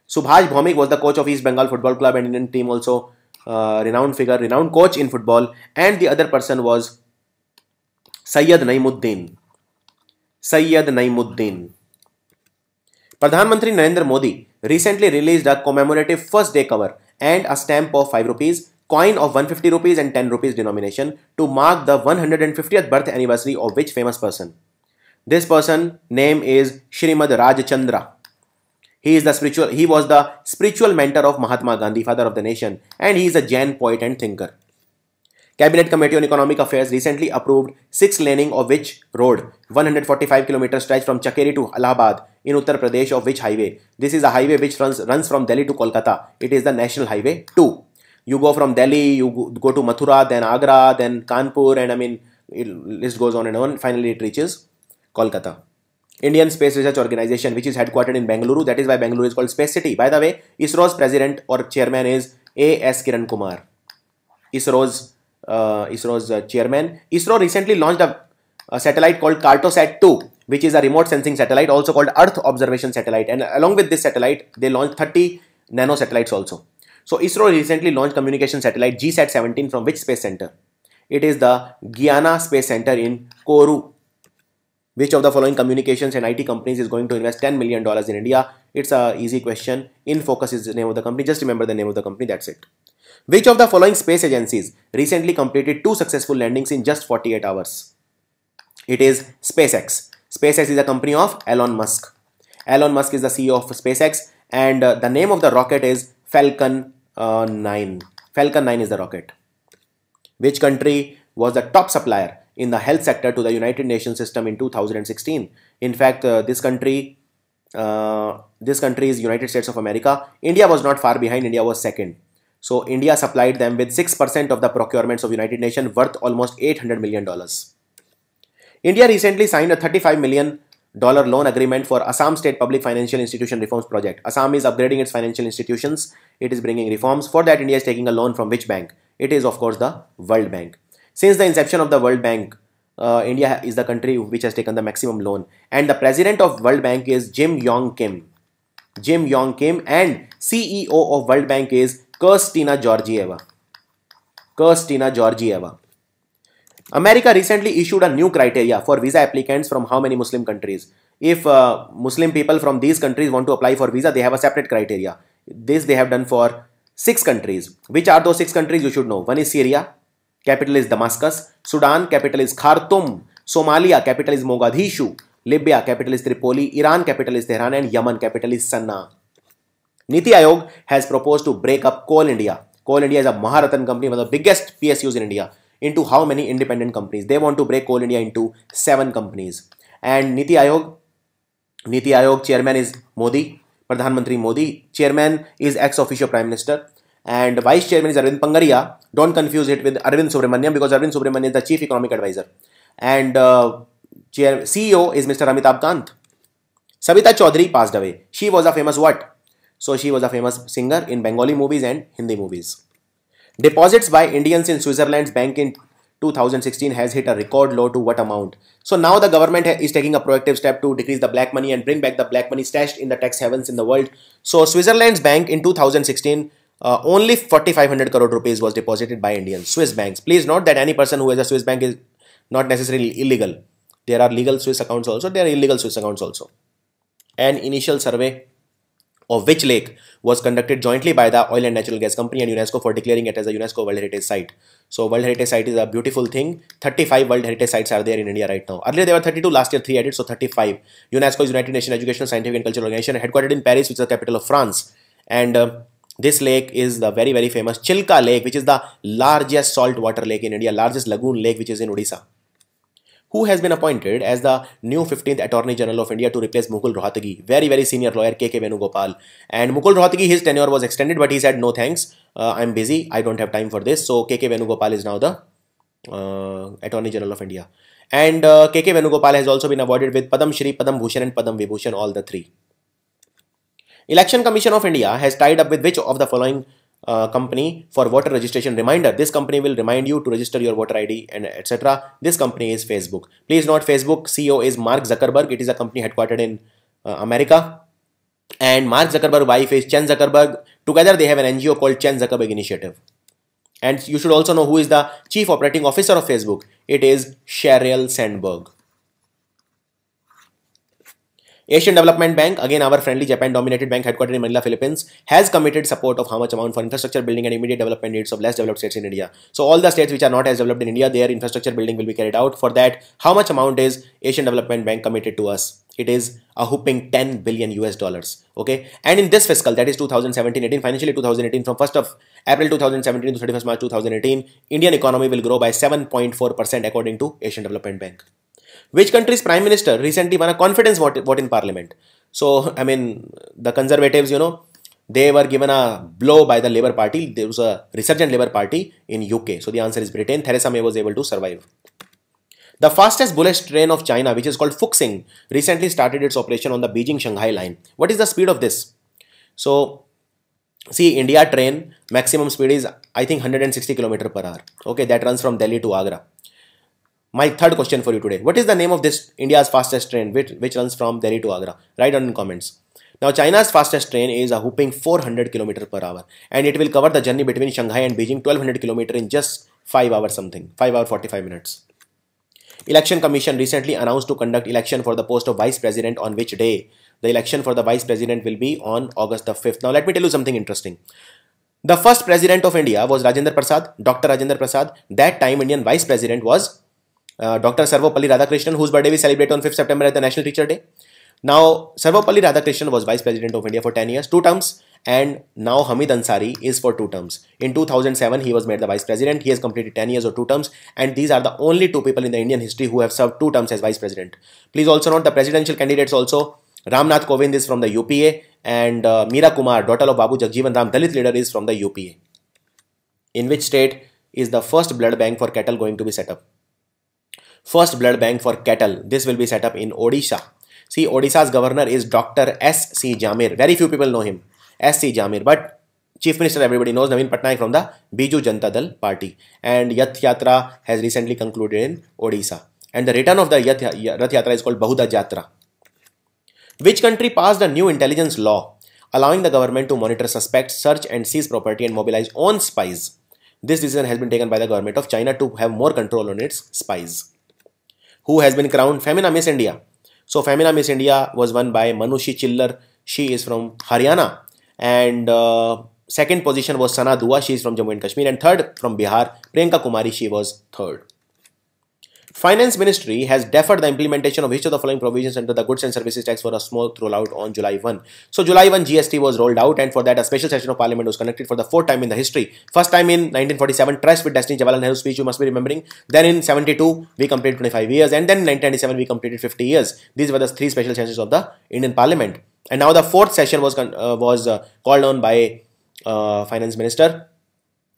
Subhash Bhaumik was the coach of East Bengal Football Club and Indian team also. Uh, renowned figure, renowned coach in football. And the other person was Syed Naimuddin. Syed Naimuddin. Pradhan Mantri Narendra Modi recently released a commemorative first day cover and a stamp of five rupees, coin of one hundred fifty rupees and ten rupees denomination to mark the one hundred fiftieth birth anniversary of which famous person? This person name is Shrimad Rajchandra. He is the spiritual, he was the spiritual mentor of Mahatma Gandhi, father of the nation, and he is a Jain poet and thinker. Cabinet Committee on Economic Affairs recently approved six laning of which road? one hundred forty-five kilometer stretch from Chakeri to Allahabad in Uttar Pradesh of which highway? This is a highway which runs, runs from Delhi to Kolkata. It is the National Highway two. you go from Delhi, you go to Mathura, then Agra, then Kanpur, and I mean, it list goes on and on. Finally, it reaches Kolkata. Indian Space Research Organization, which is headquartered in Bengaluru. That is why Bengaluru is called Space City. By the way, ISRO's president or chairman is A S Kiran Kumar. ISRO's uh, ISRO's uh, chairman. ISRO recently launched a, a satellite called Cartosat two, which is a remote sensing satellite, also called Earth Observation Satellite. And along with this satellite, they launched thirty nano satellites also. So ISRO recently launched communication satellite G SAT seventeen from which space center? It is the Guyana Space Center in Kourou. Which of the following communications and I T companies is going to invest ten million dollars in India? It's an easy question. In Focus is the name of the company. Just remember the name of the company. That's it. Which of the following space agencies recently completed two successful landings in just forty-eight hours? It is SpaceX. SpaceX is a company of Elon Musk. Elon Musk is the C E O of SpaceX, and uh, the name of the rocket is Falcon uh, nine. Falcon nine is the rocket. Which country was the top supplier in the health sector to the United Nations system in two thousand sixteen. In fact, uh, this country, uh, this country is United States of America. India was not far behind. India was second. So India supplied them with six percent of the procurements of United Nations, worth almost eight hundred million dollars. India recently signed a thirty-five million dollars loan agreement for Assam State Public Financial Institution Reforms Project. Assam is upgrading its financial institutions. It is bringing reforms. For that, India is taking a loan from which bank? It is, of course, the World Bank. Since the inception of the World Bank, uh, India is the country which has taken the maximum loan. And the president of World Bank is Jim Yong Kim. Jim Yong Kim, and C E O of World Bank is Kirstina Georgieva. Kirstina Georgieva. America recently issued a new criteria for visa applicants from how many Muslim countries? If uh, Muslim people from these countries want to apply for visa, they have a separate criteria. This they have done for six countries. Which are those six countries? You should know. One is Syria. Capital is Damascus. Sudan, capital is Khartoum. Somalia, capital is Mogadishu. Libya, capital is Tripoli. Iran, capital is Tehran. And Yemen, capital is Sana'a. Niti Ayog has proposed to break up Coal India. Coal India is a Maharatan company, one of the biggest P S Us in India, into how many independent companies? They want to break Coal India into seven companies. And Niti Ayog, Niti Ayog chairman is Modi, Pradhan Mantri Modi. Chairman is ex-officio Prime Minister. And vice chairman is Arvind Pangaria. Don't confuse it with Arvind Subramaniam, because Arvind Subramaniam is the chief economic advisor. And uh, chair, C E O is Mister Amitabh Kant. Savita Chaudhary passed away. She was a famous what? So she was a famous singer in Bengali movies and Hindi movies. Deposits by Indians in Switzerland's bank in two thousand sixteen has hit a record low. To what amount? So now the government is taking a proactive step to decrease the black money and bring back the black money stashed in the tax havens in the world. So Switzerland's bank in two thousand sixteen, Uh, only forty-five hundred crore rupees was deposited by Indians. Swiss banks. Please note that any person who has a Swiss bank is not necessarily illegal. There are legal Swiss accounts also. There are illegal Swiss accounts also. An initial survey of which lake was conducted jointly by the Oil and Natural Gas Company and UNESCO for declaring it as a UNESCO World Heritage Site. So World Heritage Site is a beautiful thing. thirty-five World Heritage Sites are there in India right now. Earlier there were thirty-two, last year three added, so thirty-five. UNESCO is United Nations Educational, Scientific and Cultural Organization, headquartered in Paris, which is the capital of France. And uh, this lake is the very, very famous Chilka Lake, which is the largest saltwater lake in India, largest lagoon lake, which is in Odisha. Who has been appointed as the new fifteenth Attorney General of India to replace Mukul Rohatgi? Very, very senior lawyer K K Venugopal. And Mukul Rohatgi, his tenure was extended, but he said, no thanks, uh, I'm busy, I don't have time for this. So K K Venugopal is now the uh, Attorney General of India. And uh, K K Venugopal has also been awarded with Padam Shri, Padam Bhushan and Padam Vibhushan, all the three. Election Commission of India has tied up with which of the following uh, company for voter registration reminder? This company will remind you to register your voter I D and et cetera. This company is Facebook. Please note, Facebook C E O is Mark Zuckerberg. It is a company headquartered in uh, America. And Mark Zuckerberg's wife is Chen Zuckerberg. Together they have an N G O called Chen Zuckerberg Initiative. And you should also know who is the Chief Operating Officer of Facebook. It is Sheryl Sandberg. Asian Development Bank, again our friendly Japan-dominated bank headquartered in Manila, Philippines, has committed support of how much amount for infrastructure building and immediate development needs of less developed states in India. So all the states which are not as developed in India, their infrastructure building will be carried out. For that, how much amount is Asian Development Bank committed to us? It is a whopping ten billion U S dollars. Okay. And in this fiscal, that is two thousand seventeen eighteen, financially two thousand eighteen, from first of April two thousand seventeen to thirty-first March two thousand eighteen, Indian economy will grow by seven point four percent according to Asian Development Bank. Which country's prime minister recently won a confidence vote, vote in parliament? So, I mean, the conservatives, you know, they were given a blow by the Labour Party. There was a resurgent Labour Party in U K. So the answer is Britain. Theresa May was able to survive. The fastest bullet train of China, which is called Fuxing, recently started its operation on the Beijing-Shanghai line. What is the speed of this? So, see, India train maximum speed is, I think, one hundred sixty kilometers per hour. Okay, that runs from Delhi to Agra. My third question for you today. What is the name of this India's fastest train which, which runs from Delhi to Agra? Write down in comments. Now, China's fastest train is a whopping four hundred kilometers per hour, and it will cover the journey between Shanghai and Beijing, twelve hundred kilometers in just five hours something, five hours forty-five minutes. Election Commission recently announced to conduct election for the post of Vice President on which day? The election for the Vice President will be on August the fifth. Now let me tell you something interesting. The first President of India was Rajendra Prasad, Doctor Rajendra Prasad. That time Indian Vice President was uh, Doctor Sarvapalli Radhakrishnan, whose birthday we celebrate on fifth September as the National Teacher Day. Now Sarvapalli Radhakrishnan was Vice President of India for ten years, two terms. And now Hamid Ansari is for two terms. In two thousand seven, he was made the Vice President. He has completed ten years or two terms. And these are the only two people in the Indian history who have served two terms as Vice President. Please also note the presidential candidates also. Ramnath Kovind is from the U P A. And uh, Meera Kumar, daughter of Babu Jagjeevan Ram, Dalit leader, is from the U P A. In which state is the first blood bank for cattle going to be set up? First blood bank for cattle. This will be set up in Odisha. See, Odisha's governor is Doctor S C Jamir. Very few people know him. S C Jamir, but Chief Minister everybody knows Naveen Patnaik from the Biju Janata Dal Party, and Yath Yatra has recently concluded in Odisha, and the return of the Yath Yatra is called Bahuda Jatra. Which country passed a new intelligence law allowing the government to monitor suspects, search and seize property and mobilize own spies? This decision has been taken by the government of China to have more control on its spies. Who has been crowned Femina Miss India? So Femina Miss India was won by Manushi Chillar. She is from Haryana. And uh, second position was Sana Dua, she is from Jammu and Kashmir, and third from Bihar, Priyanka Kumari, she was third. Finance Ministry has deferred the implementation of each of the following provisions under the Goods and Services Tax for a small rollout on July first. So July first G S T was rolled out, and for that a special session of Parliament was conducted for the fourth time in the history. First time in nineteen forty-seven, Trust with Destiny Jawaharlal Nehru speech, you must be remembering. Then in seventy-two, we completed twenty-five years, and then in nineteen ninety-seven, we completed fifty years. These were the three special sessions of the Indian Parliament. And now the fourth session was uh, was uh, called on by uh, Finance Minister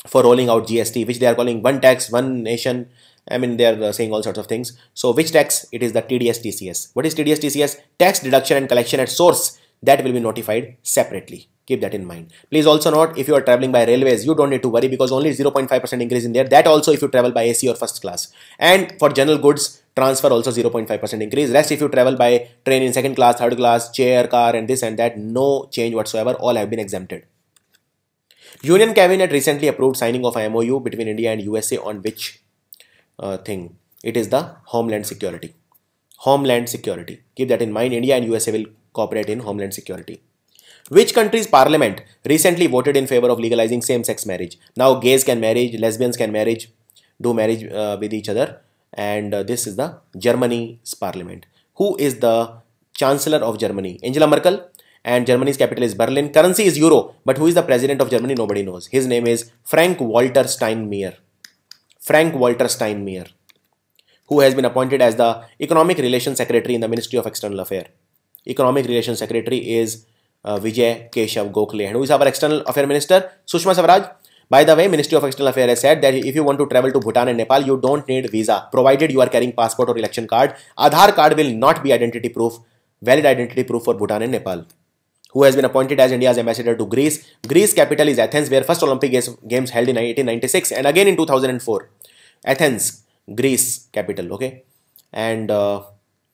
for rolling out G S T, which they are calling one tax, one nation. I mean, they are uh, saying all sorts of things. So which tax? It is the T D S T C S. What is T D S T C S? Tax deduction and collection at source. That will be notified separately. Keep that in mind. Please also note, if you are traveling by railways, you don't need to worry because only zero point five percent increase in there. That also if you travel by A C or first class. And for general goods, transfer also zero point five percent increase. Rest, if you travel by train in second class, third class, chair, car and this and that, no change whatsoever. All have been exempted. Union Cabinet recently approved signing of a M O U between India and U S A on which uh, thing? It is the Homeland Security. Homeland Security. Keep that in mind. India and U S A will cooperate in Homeland Security. Which country's parliament recently voted in favor of legalizing same-sex marriage? Now gays can marry, lesbians can marry, do marriage uh, with each other. And uh, this is the Germany's parliament. Who is the Chancellor of Germany? Angela Merkel. And Germany's capital is Berlin. Currency is euro. But who is the president of Germany? Nobody knows. His name is Frank-Walter Steinmeier. Frank-Walter Steinmeier. Who has been appointed as the Economic Relations Secretary in the Ministry of External Affairs. Economic Relations Secretary is uh, Vijay Keshav Gokhale. And who is our External Affairs Minister? Sushma Swaraj. By the way, Ministry of External Affairs has said that if you want to travel to Bhutan and Nepal, you don't need visa, provided you are carrying passport or election card. Aadhaar card will not be identity proof, valid identity proof for Bhutan and Nepal. Who has been appointed as India's ambassador to Greece? Greece capital is Athens, where first Olympic Games held in eighteen ninety-six and again in two thousand four. Athens, Greece capital, okay. And uh,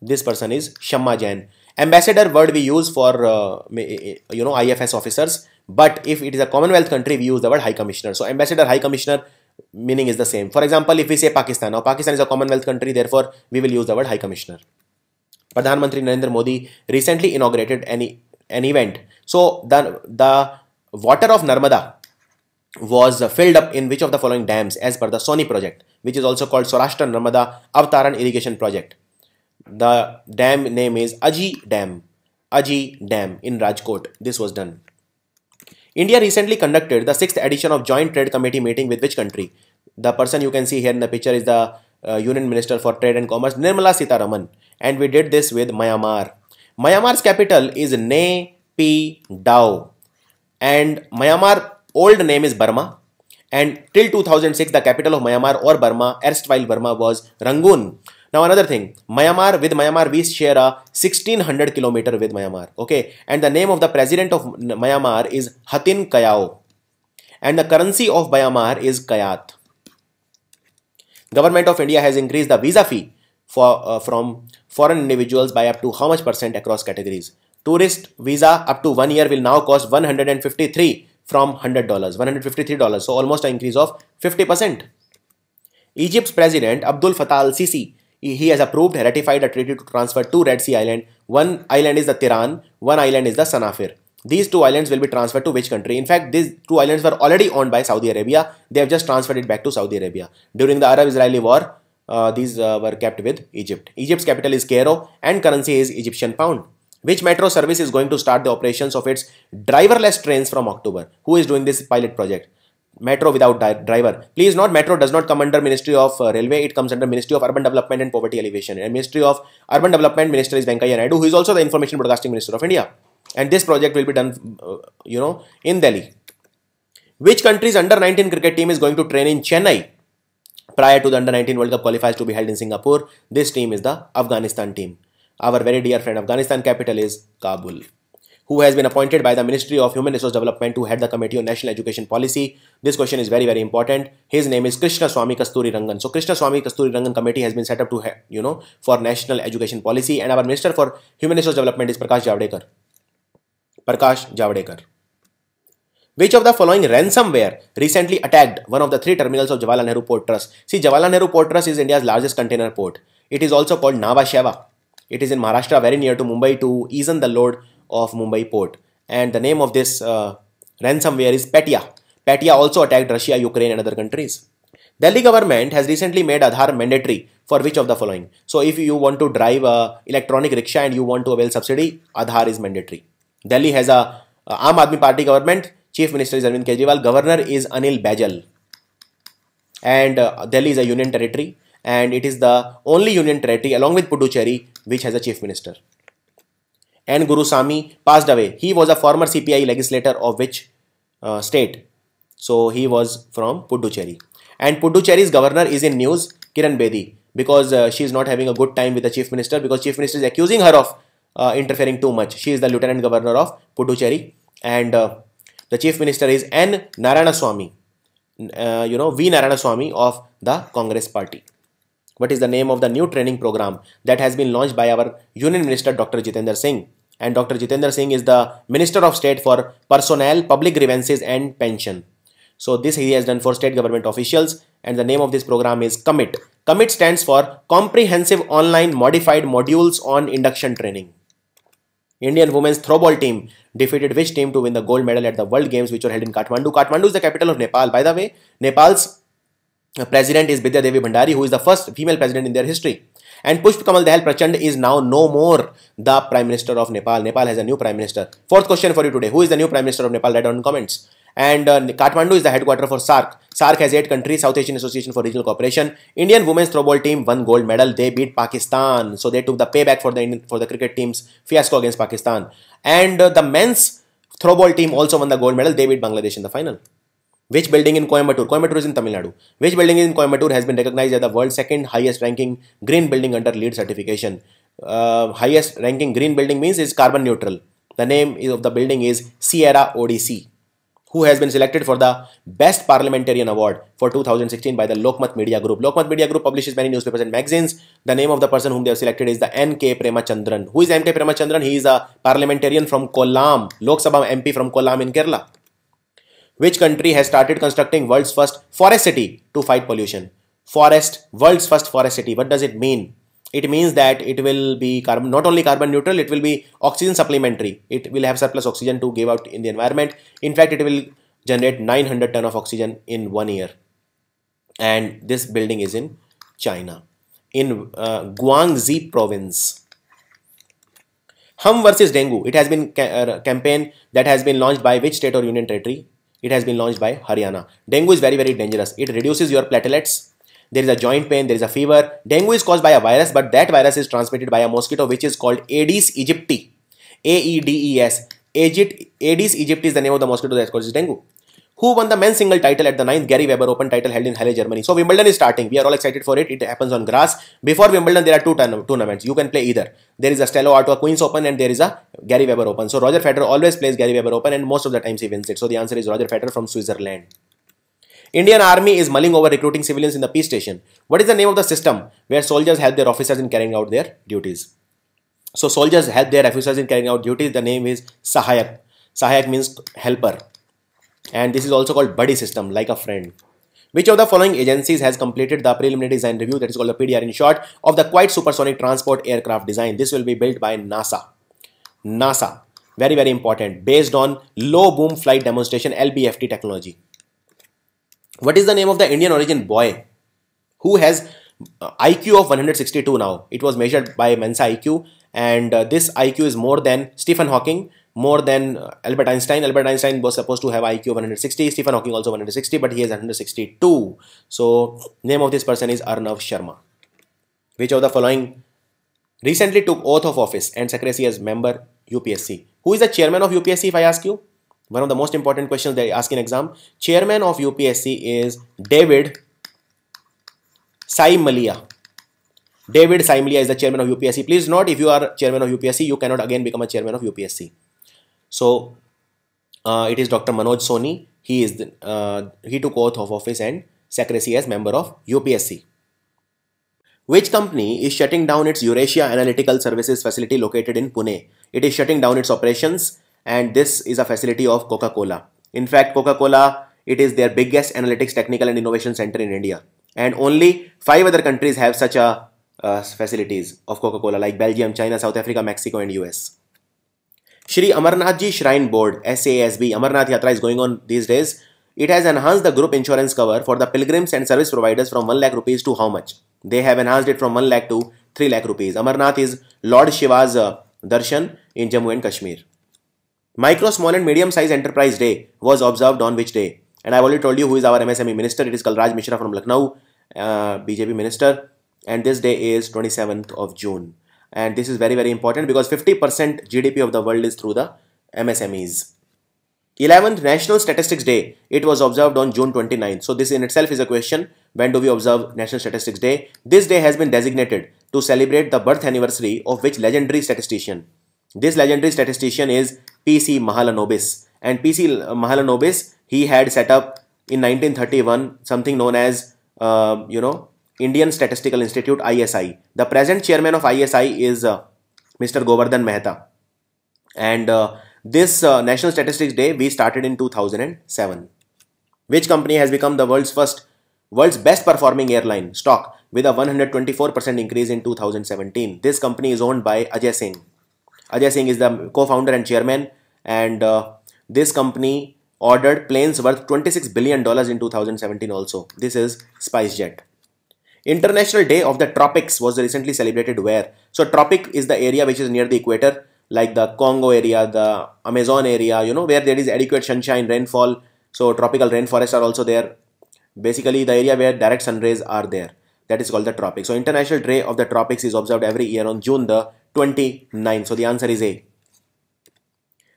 this person is Shamma Jain. Ambassador word we use for, uh, you know, I F S officers. But if it is a Commonwealth country, we use the word High Commissioner. So Ambassador, High Commissioner meaning is the same. For example, if we say Pakistan, now Pakistan is a Commonwealth country, therefore we will use the word High Commissioner. Pradhan Mantri Narendra Modi recently inaugurated an, an event. So the, the water of Narmada was filled up in which of the following dams as per the Soni project, which is also called Saurashtra Narmada Avtaran Irrigation Project. The dam name is Aji Dam, Aji Dam in Rajkot. This was done. India recently conducted the sixth edition of Joint Trade Committee meeting with which country? The person you can see here in the picture is the uh, Union Minister for Trade and Commerce, Nirmala Sitaraman. And we did this with Myanmar. Myanmar's capital is Nay Pyi Daw. And Myanmar, old name is Burma. And till two thousand six, the capital of Myanmar or Burma, erstwhile Burma, was Rangoon. Now another thing, Myanmar, with Myanmar, we share a sixteen hundred kilometer with Myanmar. Okay. And the name of the president of Myanmar is Hatin Kyaw. And the currency of Myanmar is Kyat. Government of India has increased the visa fee for uh, from foreign individuals by up to how much percent across categories? Tourist visa up to one year will now cost one hundred fifty-three from one hundred dollars, one hundred fifty-three dollars. So almost an increase of fifty percent. Egypt's president Abdul Fattah al-Sisi, he has approved, ratified a treaty to transfer two Red Sea islands. One island is the Tiran, one island is the Sanafir. These two islands will be transferred to which country? In fact, these two islands were already owned by Saudi Arabia. They have just transferred it back to Saudi Arabia. During the Arab-Israeli war, uh, these uh, were kept with Egypt. Egypt's capital is Cairo and currency is Egyptian pound. Which metro service is going to start the operations of its driverless trains from October? Who is doing this pilot project? Metro without driver. Please note, Metro does not come under Ministry of uh, Railway. It comes under Ministry of Urban Development and Poverty Alleviation. And Ministry of Urban Development Minister is Venkaiah Naidu, who is also the Information Broadcasting Minister of India. And this project will be done, uh, you know, in Delhi. Which country's under nineteen cricket team is going to train in Chennai prior to the under nineteen World Cup qualifiers to be held in Singapore? This team is the Afghanistan team. Our very dear friend, Afghanistan capital is Kabul, who has been appointed by the Ministry of Human Resource Development to head the Committee on National Education Policy. This question is very, very important. His name is Krishna Swami Kasturi Rangan. So, Krishna Swami Kasturi Rangan Committee has been set up to, you know, for National Education Policy. And our Minister for Human Resource Development is Prakash Javadekar. Prakash Javadekar. Which of the following ransomware recently attacked one of the three terminals of Jawaharlal Nehru Port Trust? See, Jawaharlal Nehru Port Trust is India's largest container port. It is also called Nhava Sheva. It is in Maharashtra, very near to Mumbai, to easen the load of Mumbai port. And the name of this uh, ransomware is Petya. Petya also attacked Russia, Ukraine and other countries. Delhi government has recently made Aadhaar mandatory for which of the following? So if you want to drive a electronic rickshaw and you want to avail subsidy, Aadhaar is mandatory. Delhi has a uh, Aam Aadmi Party government. Chief Minister is Arvind Kejriwal. Governor is Anil Baijal. And uh, Delhi is a union territory. And it is the only union territory along with Puducherry which has a chief minister. N. Gurusamy passed away. He was a former C P I legislator of which uh, state? So he was from Puducherry. And Puducherry's governor is in news, Kiran Bedi, because uh, she is not having a good time with the chief minister, because chief minister is accusing her of uh, interfering too much. She is the lieutenant governor of Puducherry, and uh, the chief minister is N. Narayanaswamy, uh, you know, V. Narayanaswamy of the Congress party. What is the name of the new training program that has been launched by our Union Minister Doctor Jitendra Singh? And Doctor Jitendra Singh is the Minister of State for Personnel, Public Grievances and Pension. So this he has done for state government officials, and the name of this program is COMMIT. COMMIT stands for Comprehensive Online Modified Modules on Induction Training. Indian women's throwball team defeated which team to win the gold medal at the World Games which were held in Kathmandu? Kathmandu is the capital of Nepal. By the way, Nepal's President is Bidya Devi Bhandari, who is the first female president in their history. And Pushp Kamal Dayal Prachand is now no more the Prime Minister of Nepal. Nepal has a new Prime Minister. Fourth question for you today. Who is the new Prime Minister of Nepal? Write down in comments. And uh, Kathmandu is the headquarters for SAARC. SAARC has eight countries, South Asian Association for Regional Cooperation. Indian women's throwball team won gold medal. They beat Pakistan. So they took the payback for the Indian, for the cricket team's fiasco against Pakistan. And uh, the men's throwball team also won the gold medal. They beat Bangladesh in the final. Which building in Coimbatore, Coimbatore is in Tamil Nadu, which building in Coimbatore has been recognized as the world's second highest ranking green building under LEED certification? Uh, highest ranking green building means it's carbon neutral. The name is, of the building is Sierra O D C, who has been selected for the Best Parliamentarian Award for two thousand sixteen by the Lokmat Media Group. Lokmat Media Group publishes many newspapers and magazines. The name of the person whom they have selected is the N K Premachandran. Who is N K Premachandran? He is a parliamentarian from Kollam, Lok Sabha M P from Kollam in Kerala. Which country has started constructing world's first forest city to fight pollution? Forest, world's first forest city. What does it mean? It means that it will be carbon, not only carbon neutral, it will be oxygen supplementary. It will have surplus oxygen to give out in the environment. In fact, it will generate nine hundred ton of oxygen in one year. And this building is in China, in uh, Guangxi province. Hum versus Dengue. It has been ca uh, campaign that has been launched by which state or union territory? It has been launched by Haryana. Dengue is very, very dangerous. It reduces your platelets. There is a joint pain. There is a fever. Dengue is caused by a virus, but that virus is transmitted by a mosquito which is called Aedes aegypti. A E D E S. Aedes aegypti is the name of the mosquito that causes dengue. Who won the men's single title at the ninth Gary Weber Open title held in Halle, Germany? So Wimbledon is starting. We are all excited for it. It happens on grass. Before Wimbledon, there are two tournaments. You can play either. There is a Stella Artois Queen's Open and there is a Gary Weber Open. So Roger Federer always plays Gary Weber Open and most of the times he wins it. So the answer is Roger Federer from Switzerland. Indian Army is mulling over recruiting civilians in the peace station. What is the name of the system where soldiers help their officers in carrying out their duties? So soldiers help their officers in carrying out duties. The name is Sahayak. Sahayak means helper. And this is also called buddy system, like a friend. Which of the following agencies has completed the preliminary design review, that is called the P D R in short, of the quiet supersonic transport aircraft design? This will be built by NASA. NASA, very very important, based on low boom flight demonstration L B F T technology. What is the name of the Indian origin boy who has I Q of one hundred sixty-two now? It was measured by Mensa I Q and uh, this I Q is more than Stephen Hawking, more than Albert Einstein. Albert Einstein was supposed to have I Q of one hundred sixty, Stephen Hawking also one hundred sixty, but he has one hundred sixty-two. So name of this person is Arnav Sharma. Which of the following recently took oath of office and secrecy as member U P S C? Who is the chairman of U P S C if I ask you? One of the most important questions they ask in exam. Chairman of U P S C is David Saimalia. David Saimalia is the chairman of U P S C. Please note, if you are chairman of U P S C, you cannot again become a chairman of U P S C. So uh, it is Doctor Manoj Soni. He is the, uh, he took oath of office and secrecy as member of U P S C. Which company is shutting down its Eurasia Analytical Services facility located in Pune? It is shutting down its operations, and this is a facility of Coca-Cola. In fact, Coca-Cola, it is their biggest analytics, technical and innovation center in India, and only five other countries have such a uh, facilities of Coca-Cola, like Belgium, China, South Africa, Mexico and U S. Shri Amarnathji Shrine Board, S A S B, Amarnath Yatra is going on these days. It has enhanced the group insurance cover for the pilgrims and service providers from one lakh rupees to how much? They have enhanced it from one lakh to three lakh rupees. Amarnath is Lord Shiva's uh, darshan in Jammu and Kashmir. Micro, small and medium sized enterprise day was observed on which day? And I have already told you who is our M S M E minister. It is Kalraj Mishra from Lucknow, uh, B J P minister. And this day is twenty-seventh of June. And this is very very important because fifty percent G D P of the world is through the M S M Es. eleventh National Statistics Day. It was observed on June twenty-ninth. So this in itself is a question. When do we observe National Statistics Day? This day has been designated to celebrate the birth anniversary of which legendary statistician? This legendary statistician is P C Mahalanobis. And P C Mahalanobis, he had set up in nineteen thirty-one something known as, uh, you know, Indian Statistical Institute, I S I. The present chairman of I S I is uh, Mister Govardhan Mehta. And uh, this uh, National Statistics Day we started in two thousand seven. Which company has become the world's first, world's best performing airline stock with a one hundred twenty-four percent increase in two thousand seventeen? This company is owned by Ajay Singh. Ajay Singh is the co-founder and chairman, and uh, this company ordered planes worth twenty-six billion dollars in two thousand seventeen also. This is SpiceJet. International Day of the Tropics was recently celebrated where? So tropic is the area which is near the equator, like the Congo area, the Amazon area, you know, where there is adequate sunshine, rainfall. So tropical rainforests are also there. Basically the area where direct sun rays are there. That is called the tropics. So International Day of the Tropics is observed every year on June the twenty-ninth. So the answer is A.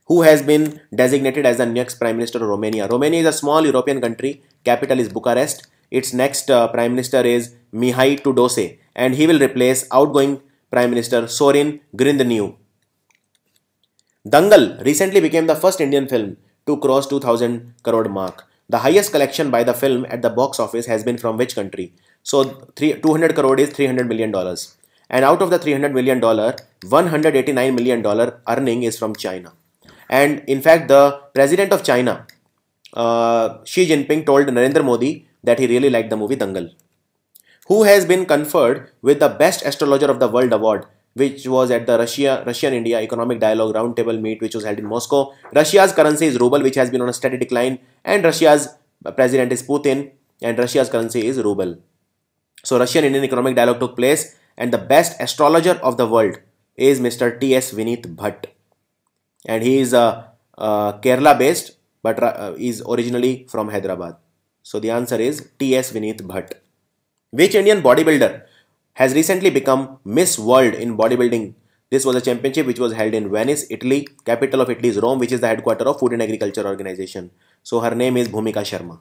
Who has been designated as the next Prime Minister of Romania? Romania is a small European country. Capital is Bucharest. Its next uh, Prime Minister is Mihai Tudose, and he will replace outgoing Prime Minister Sorin Grindiniu. Dangal recently became the first Indian film to cross two thousand crore mark. The highest collection by the film at the box office has been from which country? So two hundred crore is three hundred million dollars, and out of the three hundred million dollar, one hundred eighty-nine million dollar earning is from China. And in fact, the president of China, uh, Xi Jinping, told Narendra Modi that he really liked the movie Dangal. Who has been conferred with the Best Astrologer of the World Award, which was at the Russia, Russian-India Economic Dialogue Roundtable meet, which was held in Moscow. Russia's currency is ruble, which has been on a steady decline, and Russia's president is Putin, and Russia's currency is ruble. So Russian-Indian Economic Dialogue took place, and the Best Astrologer of the World is Mister T S Vineet Bhatt. And he is uh, uh, Kerala-based, but uh, is originally from Hyderabad. So the answer is T S Vineet Bhatt. Which Indian bodybuilder has recently become Miss World in bodybuilding? This was a championship which was held in Venice, Italy. Capital of Italy is Rome, which is the headquarters of Food and Agriculture Organization. So her name is Bhumika Sharma.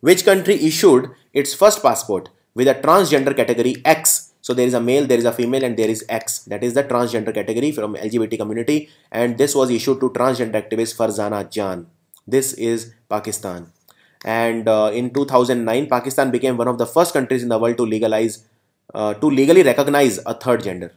Which country issued its first passport with a transgender category X? So there is a male, there is a female, and there is X. That is the transgender category from L G B T community, and this was issued to transgender activist Farzana Jan. This is Pakistan. And uh, in two thousand nine, Pakistan became one of the first countries in the world to legalize, uh, to legally recognize a third gender.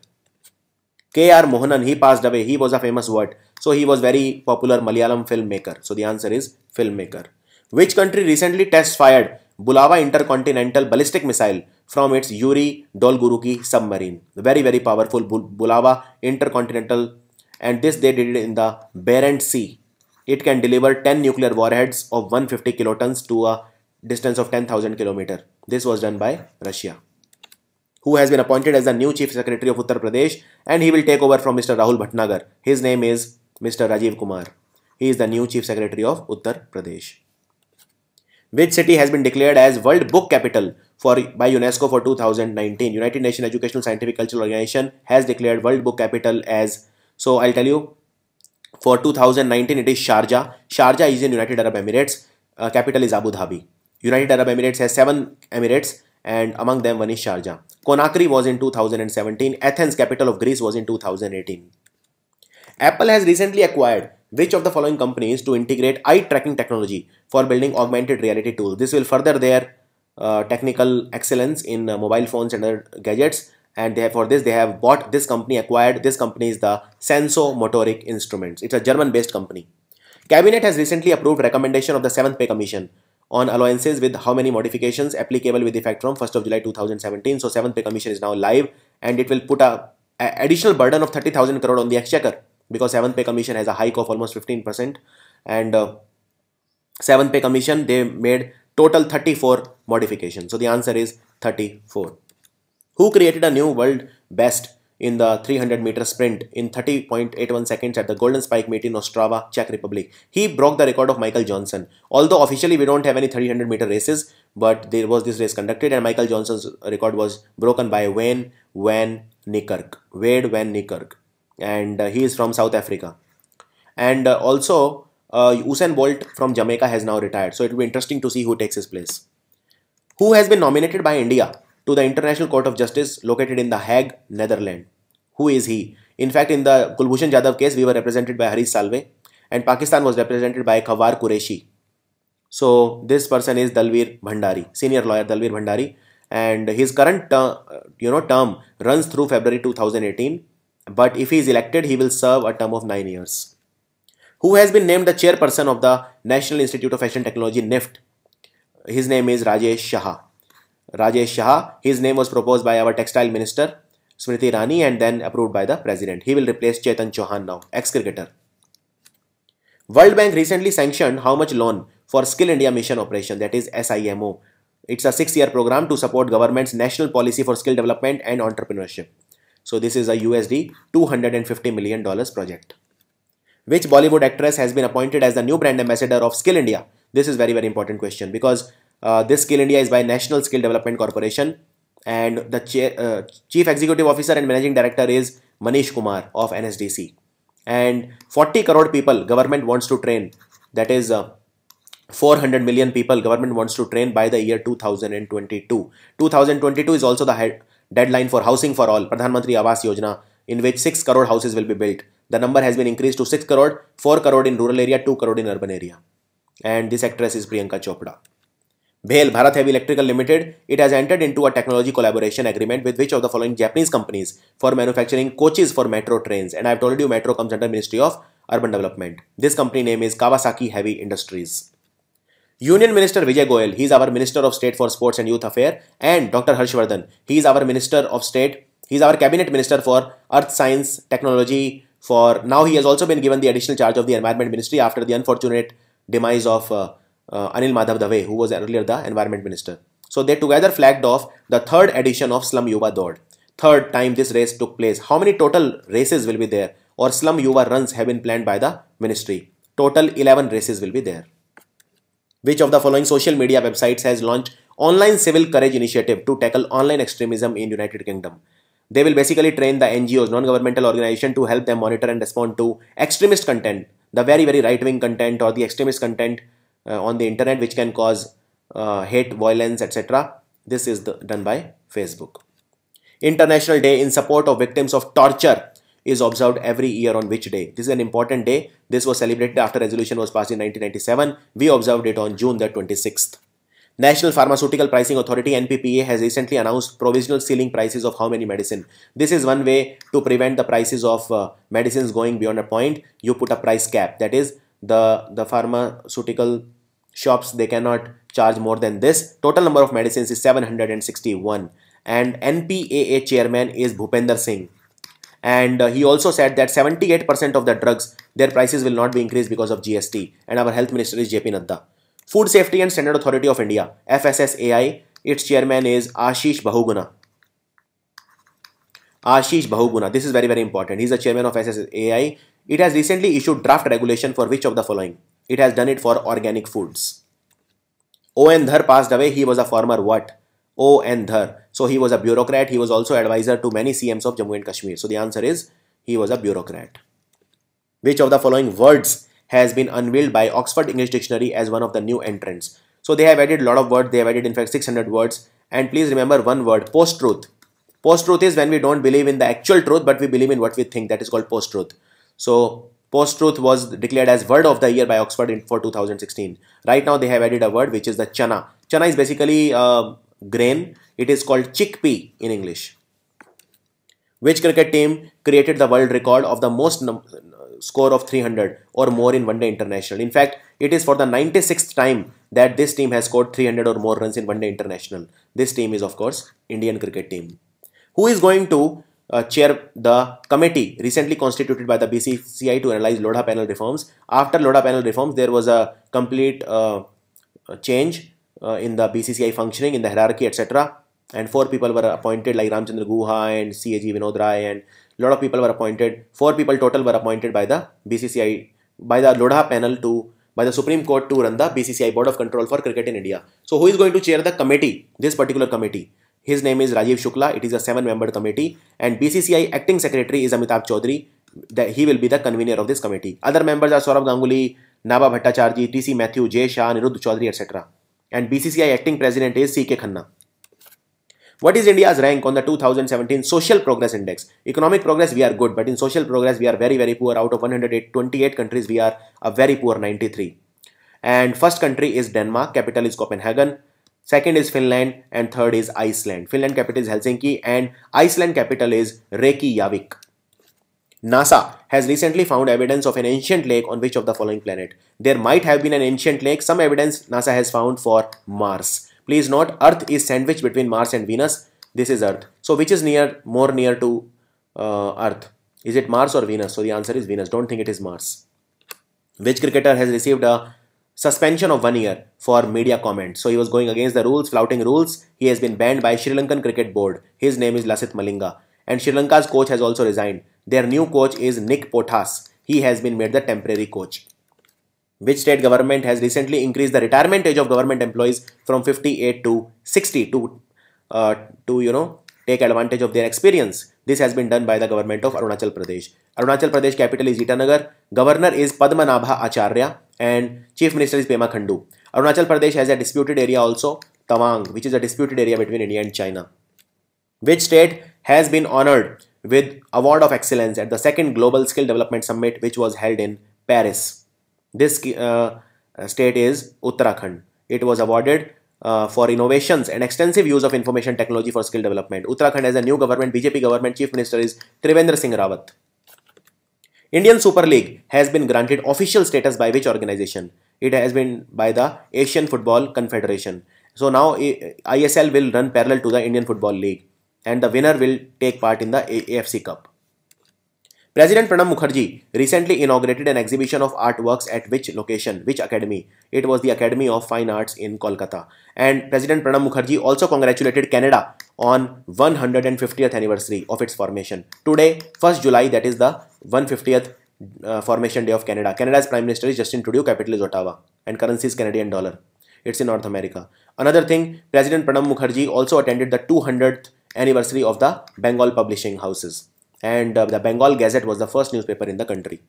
K R Mohanan, he passed away. He was a famous what? So he was very popular Malayalam filmmaker. So the answer is filmmaker. Which country recently test fired Bulava intercontinental ballistic missile from its Yuri Dolgoruki submarine? Very, very powerful Bulava intercontinental, and this they did in the Barents Sea. It can deliver ten nuclear warheads of one hundred fifty kilotons to a distance of ten thousand kilometers. This was done by Russia, who has been appointed as the new Chief Secretary of Uttar Pradesh, and he will take over from Mister Rahul Bhatnagar. His name is Mister Rajiv Kumar. He is the new Chief Secretary of Uttar Pradesh. Which city has been declared as World Book Capital for by UNESCO for two thousand nineteen? United Nations Educational, Scientific, Cultural Organization has declared World Book Capital as, so I'll tell you, for two thousand nineteen it is Sharjah. Sharjah is in United Arab Emirates. Uh, capital is Abu Dhabi. United Arab Emirates has seven Emirates, and among them one is Sharjah. Conakry was in two thousand seventeen. Athens, capital of Greece, was in two thousand eighteen. Apple has recently acquired which of the following companies to integrate eye tracking technology for building augmented reality tools? This will further their uh, technical excellence in uh, mobile phones and other gadgets. And they have, for this, they have bought this company, acquired. This company is the Sensomotoric Instruments. It's a German-based company. Cabinet has recently approved recommendation of the seventh Pay Commission on allowances with how many modifications applicable with effect from first of July two thousand seventeen. So seventh Pay Commission is now live, and it will put a, a additional burden of thirty thousand crore on the exchequer, because seventh Pay Commission has a hike of almost fifteen percent. And uh, seventh Pay Commission, they made total thirty-four modifications. So the answer is thirty-four. Who created a new world best in the three hundred meter sprint in thirty point eight one seconds at the Golden Spike meet in Ostrava, Czech Republic? He broke the record of Michael Johnson. Although officially we don't have any three hundred meter races, but there was this race conducted, and Michael Johnson's record was broken by Wayne Van Niekerk. Wade Van Niekerk. And uh, he is from South Africa. And uh, also uh, Usain Bolt from Jamaica has now retired. So it will be interesting to see who takes his place. Who has been nominated by India to the International Court of Justice located in The Hague, Netherlands? Who is he? In fact, in the Kulbhushan Jadhav case, we were represented by Harish Salve, and Pakistan was represented by Khawar Qureshi. So this person is Dalveer Bhandari, senior lawyer Dalveer Bhandari, and his current uh, you know, term runs through February two thousand eighteen. But if he is elected, he will serve a term of nine years. Who has been named the chairperson of the National Institute of Fashion Technology, NIFT? His name is Rajesh Shah. Rajesh Shah, his name was proposed by our textile minister Smriti Irani and then approved by the president. He will replace Chetan Chauhan now, ex-cricketer. World Bank recently sanctioned how much loan for Skill India Mission Operation, that is S I M O. It's a six-year program to support government's national policy for skill development and entrepreneurship. So this is a U S D two hundred fifty million dollars project. Which Bollywood actress has been appointed as the new brand ambassador of Skill India? This is very, very important question, because Uh, this Skill India is by National Skill Development Corporation, and the chair, uh, Chief Executive Officer and Managing Director is Manish Kumar of N S D C. And forty crore people government wants to train, that is uh, four hundred million people government wants to train by the year two thousand twenty-two. two thousand twenty-two is also the head deadline for housing for all, Pradhan Mantri Awas Yojana, in which six crore houses will be built. The number has been increased to six crore, four crore in rural area, two crore in urban area. And this actress is Priyanka Chopra. BHEL, Bharat Heavy Electrical Limited, it has entered into a technology collaboration agreement with which of the following Japanese companies for manufacturing coaches for metro trains? And I have told you metro comes under Ministry of Urban Development. This company name is Kawasaki Heavy Industries. Union Minister Vijay Goyal, he is our Minister of State for Sports and Youth Affairs, and Doctor Harshvardhan, he is our Minister of State, he is our Cabinet Minister for Earth Science Technology. For now, he has also been given the additional charge of the Environment Ministry after the unfortunate demise of Uh, Uh, Anil Madhav Dave, who was earlier the environment minister. So they together flagged off the third edition of Slum Yuva Daud. Third time this race took place. How many total races will be there, or Slum Yuva runs have been planned by the ministry? Total eleven races will be there. Which of the following social media websites has launched online civil courage initiative to tackle online extremism in United Kingdom? They will basically train the N G Os, non-governmental organization, to help them monitor and respond to extremist content, the very, very right-wing content or the extremist content uh, on the internet, which can cause uh, hate, violence, et cetera. This is the, done by Facebook. International Day in support of victims of torture is observed every year on which day? This is an important day. This was celebrated after resolution was passed in nineteen ninety-seven. We observed it on June the twenty-sixth. National Pharmaceutical Pricing Authority N P P A has recently announced provisional ceiling prices of how many medicine. This is one way to prevent the prices of uh, medicines going beyond a point. You put a price cap. That is, the, the pharmaceutical shops, they cannot charge more than this. Total number of medicines is seven hundred sixty-one. And N P A A chairman is Bhupender Singh. And uh, he also said that seventy-eight percent of the drugs, their prices will not be increased because of G S T. And our health minister is J P Nadda. Food Safety and Standard Authority of India, F S S A I, its chairman is Ashish Bahuguna. Ashish Bahuguna, this is very, very important. He is the chairman of F S S A I. It has recently issued draft regulation for which of the following? It has done it for organic foods. O N Dhar passed away. He was a former what? O N Dhar. So he was a bureaucrat. He was also advisor to many C Ms of Jammu and Kashmir. So the answer is he was a bureaucrat. Which of the following words has been unveiled by Oxford English Dictionary as one of the new entrants? So they have added a lot of words. They have added in fact six hundred words. And please remember one word, post-truth. Post-truth is when we don't believe in the actual truth, but we believe in what we think. That is called post-truth. So post-truth was declared as word of the year by Oxford in, for two thousand sixteen. Right now they have added a word which is the chana. Chana is basically uh, grain. It is called chickpea in English. Which cricket team created the world record of the most score of three hundred or more in one day international? In fact, it is for the ninety-sixth time that this team has scored three hundred or more runs in one day international. This team is of course Indian cricket team. Who is going to uh, chair the committee recently constituted by the B C C I to analyze Lodha panel reforms? After Lodha panel reforms, there was a complete uh, change uh, in the B C C I functioning, in the hierarchy, et cetera. And four people were appointed, like Ramchandra Guha and C A G Vinod Rai, and a lot of people were appointed. Four people total were appointed by the B C C I, by the Lodha panel to, by the Supreme Court to run the B C C I Board of Control for Cricket in India. So who is going to chair the committee, this particular committee? His name is Rajiv Shukla. It is a seven-membered committee, and B C C I Acting Secretary is Amitabh Chaudhary. The, he will be the convener of this committee. Other members are Saurabh Ganguly, Naba Bhattacharjee, T C Mathew, Jay Shah, Niruddha Chaudhary, et cetera. And B C C I Acting President is C K Khanna. What is India's rank on the two thousand seventeen Social Progress Index? Economic progress we are good, but in social progress we are very, very poor. Out of one hundred twenty-eight countries, we are a very poor ninety-three. And first country is Denmark, capital is Copenhagen. Second is Finland, and third is Iceland. Finland capital is Helsinki and Iceland capital is Reykjavik. NASA has recently found evidence of an ancient lake on which of the following planet? There might have been an ancient lake. Some evidence NASA has found for Mars. Please note, Earth is sandwiched between Mars and Venus. This is Earth. So which is near, more near to uh, Earth? Is it Mars or Venus? So the answer is Venus. Don't think it is Mars. Which cricketer has received a suspension of one year for media comment? So he was going against the rules, flouting rules. He has been banned by Sri Lankan Cricket Board. His name is Lasith Malinga. And Sri Lanka's coach has also resigned. Their new coach is Nick Potas. He has been made the temporary coach. Which state government has recently increased the retirement age of government employees from fifty-eight to sixty to, uh, to you know, take advantage of their experience? This has been done by the government of Arunachal Pradesh. Arunachal Pradesh capital is Itanagar. Governor is Padmanabha Acharya and Chief Minister is Pema Khandu. Arunachal Pradesh has a disputed area also, Tawang, which is a disputed area between India and China. Which state has been honored with Award of Excellence at the second Global Skill Development Summit, which was held in Paris? This uh, state is Uttarakhand. It was awarded uh, for innovations and extensive use of information technology for skill development. Uttarakhand has a new government, B J P government. Chief Minister is Trivendra Singh Rawat. Indian Super League has been granted official status by which organization? It has been by the Asian Football Confederation. So now I S L will run parallel to the Indian Football League and the winner will take part in the A F C Cup. President Pranab Mukherjee recently inaugurated an exhibition of artworks at which location, which academy? It was the Academy of Fine Arts in Kolkata. And President Pranab Mukherjee also congratulated Canada on one hundred fiftieth anniversary of its formation. Today, first July, that is the one hundred fiftieth uh, formation day of Canada. Canada's Prime Minister is Justin Trudeau, capital is Ottawa, and currency is Canadian dollar. It's in North America. Another thing, President Pranab Mukherjee also attended the two hundredth anniversary of the Bengal publishing houses, and uh, the Bengal Gazette was the first newspaper in the country.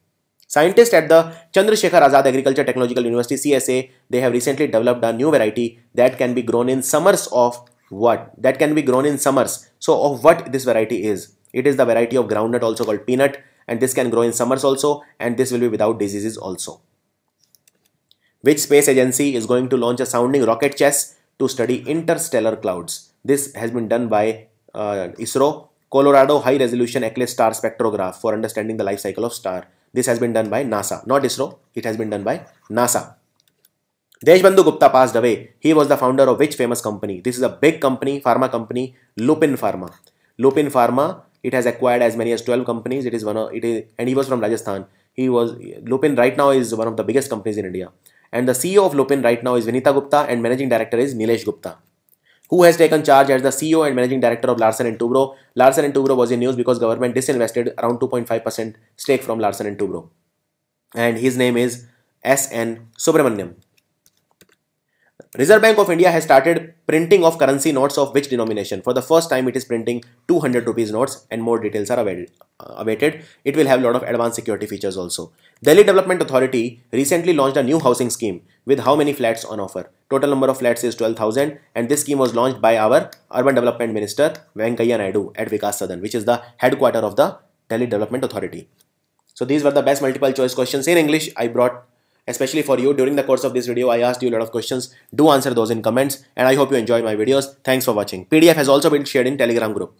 Scientists at the Chandra Shekhar Azad Agriculture Technological University, C S A, they have recently developed a new variety that can be grown in summers of what? That can be grown in summers. So of what this variety is? It is the variety of groundnut, also called peanut, and this can grow in summers also, and this will be without diseases also. Which space agency is going to launch a sounding rocket chest to study interstellar clouds? This has been done by uh, ISRO. Colorado High Resolution Eclipse Star Spectrograph for understanding the life cycle of star. This has been done by NASA, not ISRO. It has been done by NASA. Deshbandhu Gupta passed away. He was the founder of which famous company? This is a big company, pharma company, Lupin Pharma. Lupin Pharma, it has acquired as many as twelve companies. It is one of it is, and he was from Rajasthan. He was Lupin right now is one of the biggest companies in India. And the C E O of Lupin right now is Vinita Gupta, and managing director is Nilesh Gupta. Who has taken charge as the C E O and managing director of Larsen and Toubro? Larsen and Toubro was in news because government disinvested around two point five percent stake from Larsen and Toubro. And his name is S N Subramaniam. Reserve Bank of India has started printing of currency notes of which denomination? For the first time, it is printing two hundred rupees notes, and more details are awaited. awaited. It will have a lot of advanced security features also. Delhi Development Authority recently launched a new housing scheme with how many flats on offer? Total number of flats is twelve thousand, and this scheme was launched by our Urban Development Minister Venkaiah Naidu at Vikas Sadan, which is the headquarter of the Delhi Development Authority. So these were the best multiple choice questions in English I brought especially for you. During the course of this video, I asked you a lot of questions. Do answer those in comments, and I hope you enjoy my videos. Thanks for watching. P D F has also been shared in Telegram group.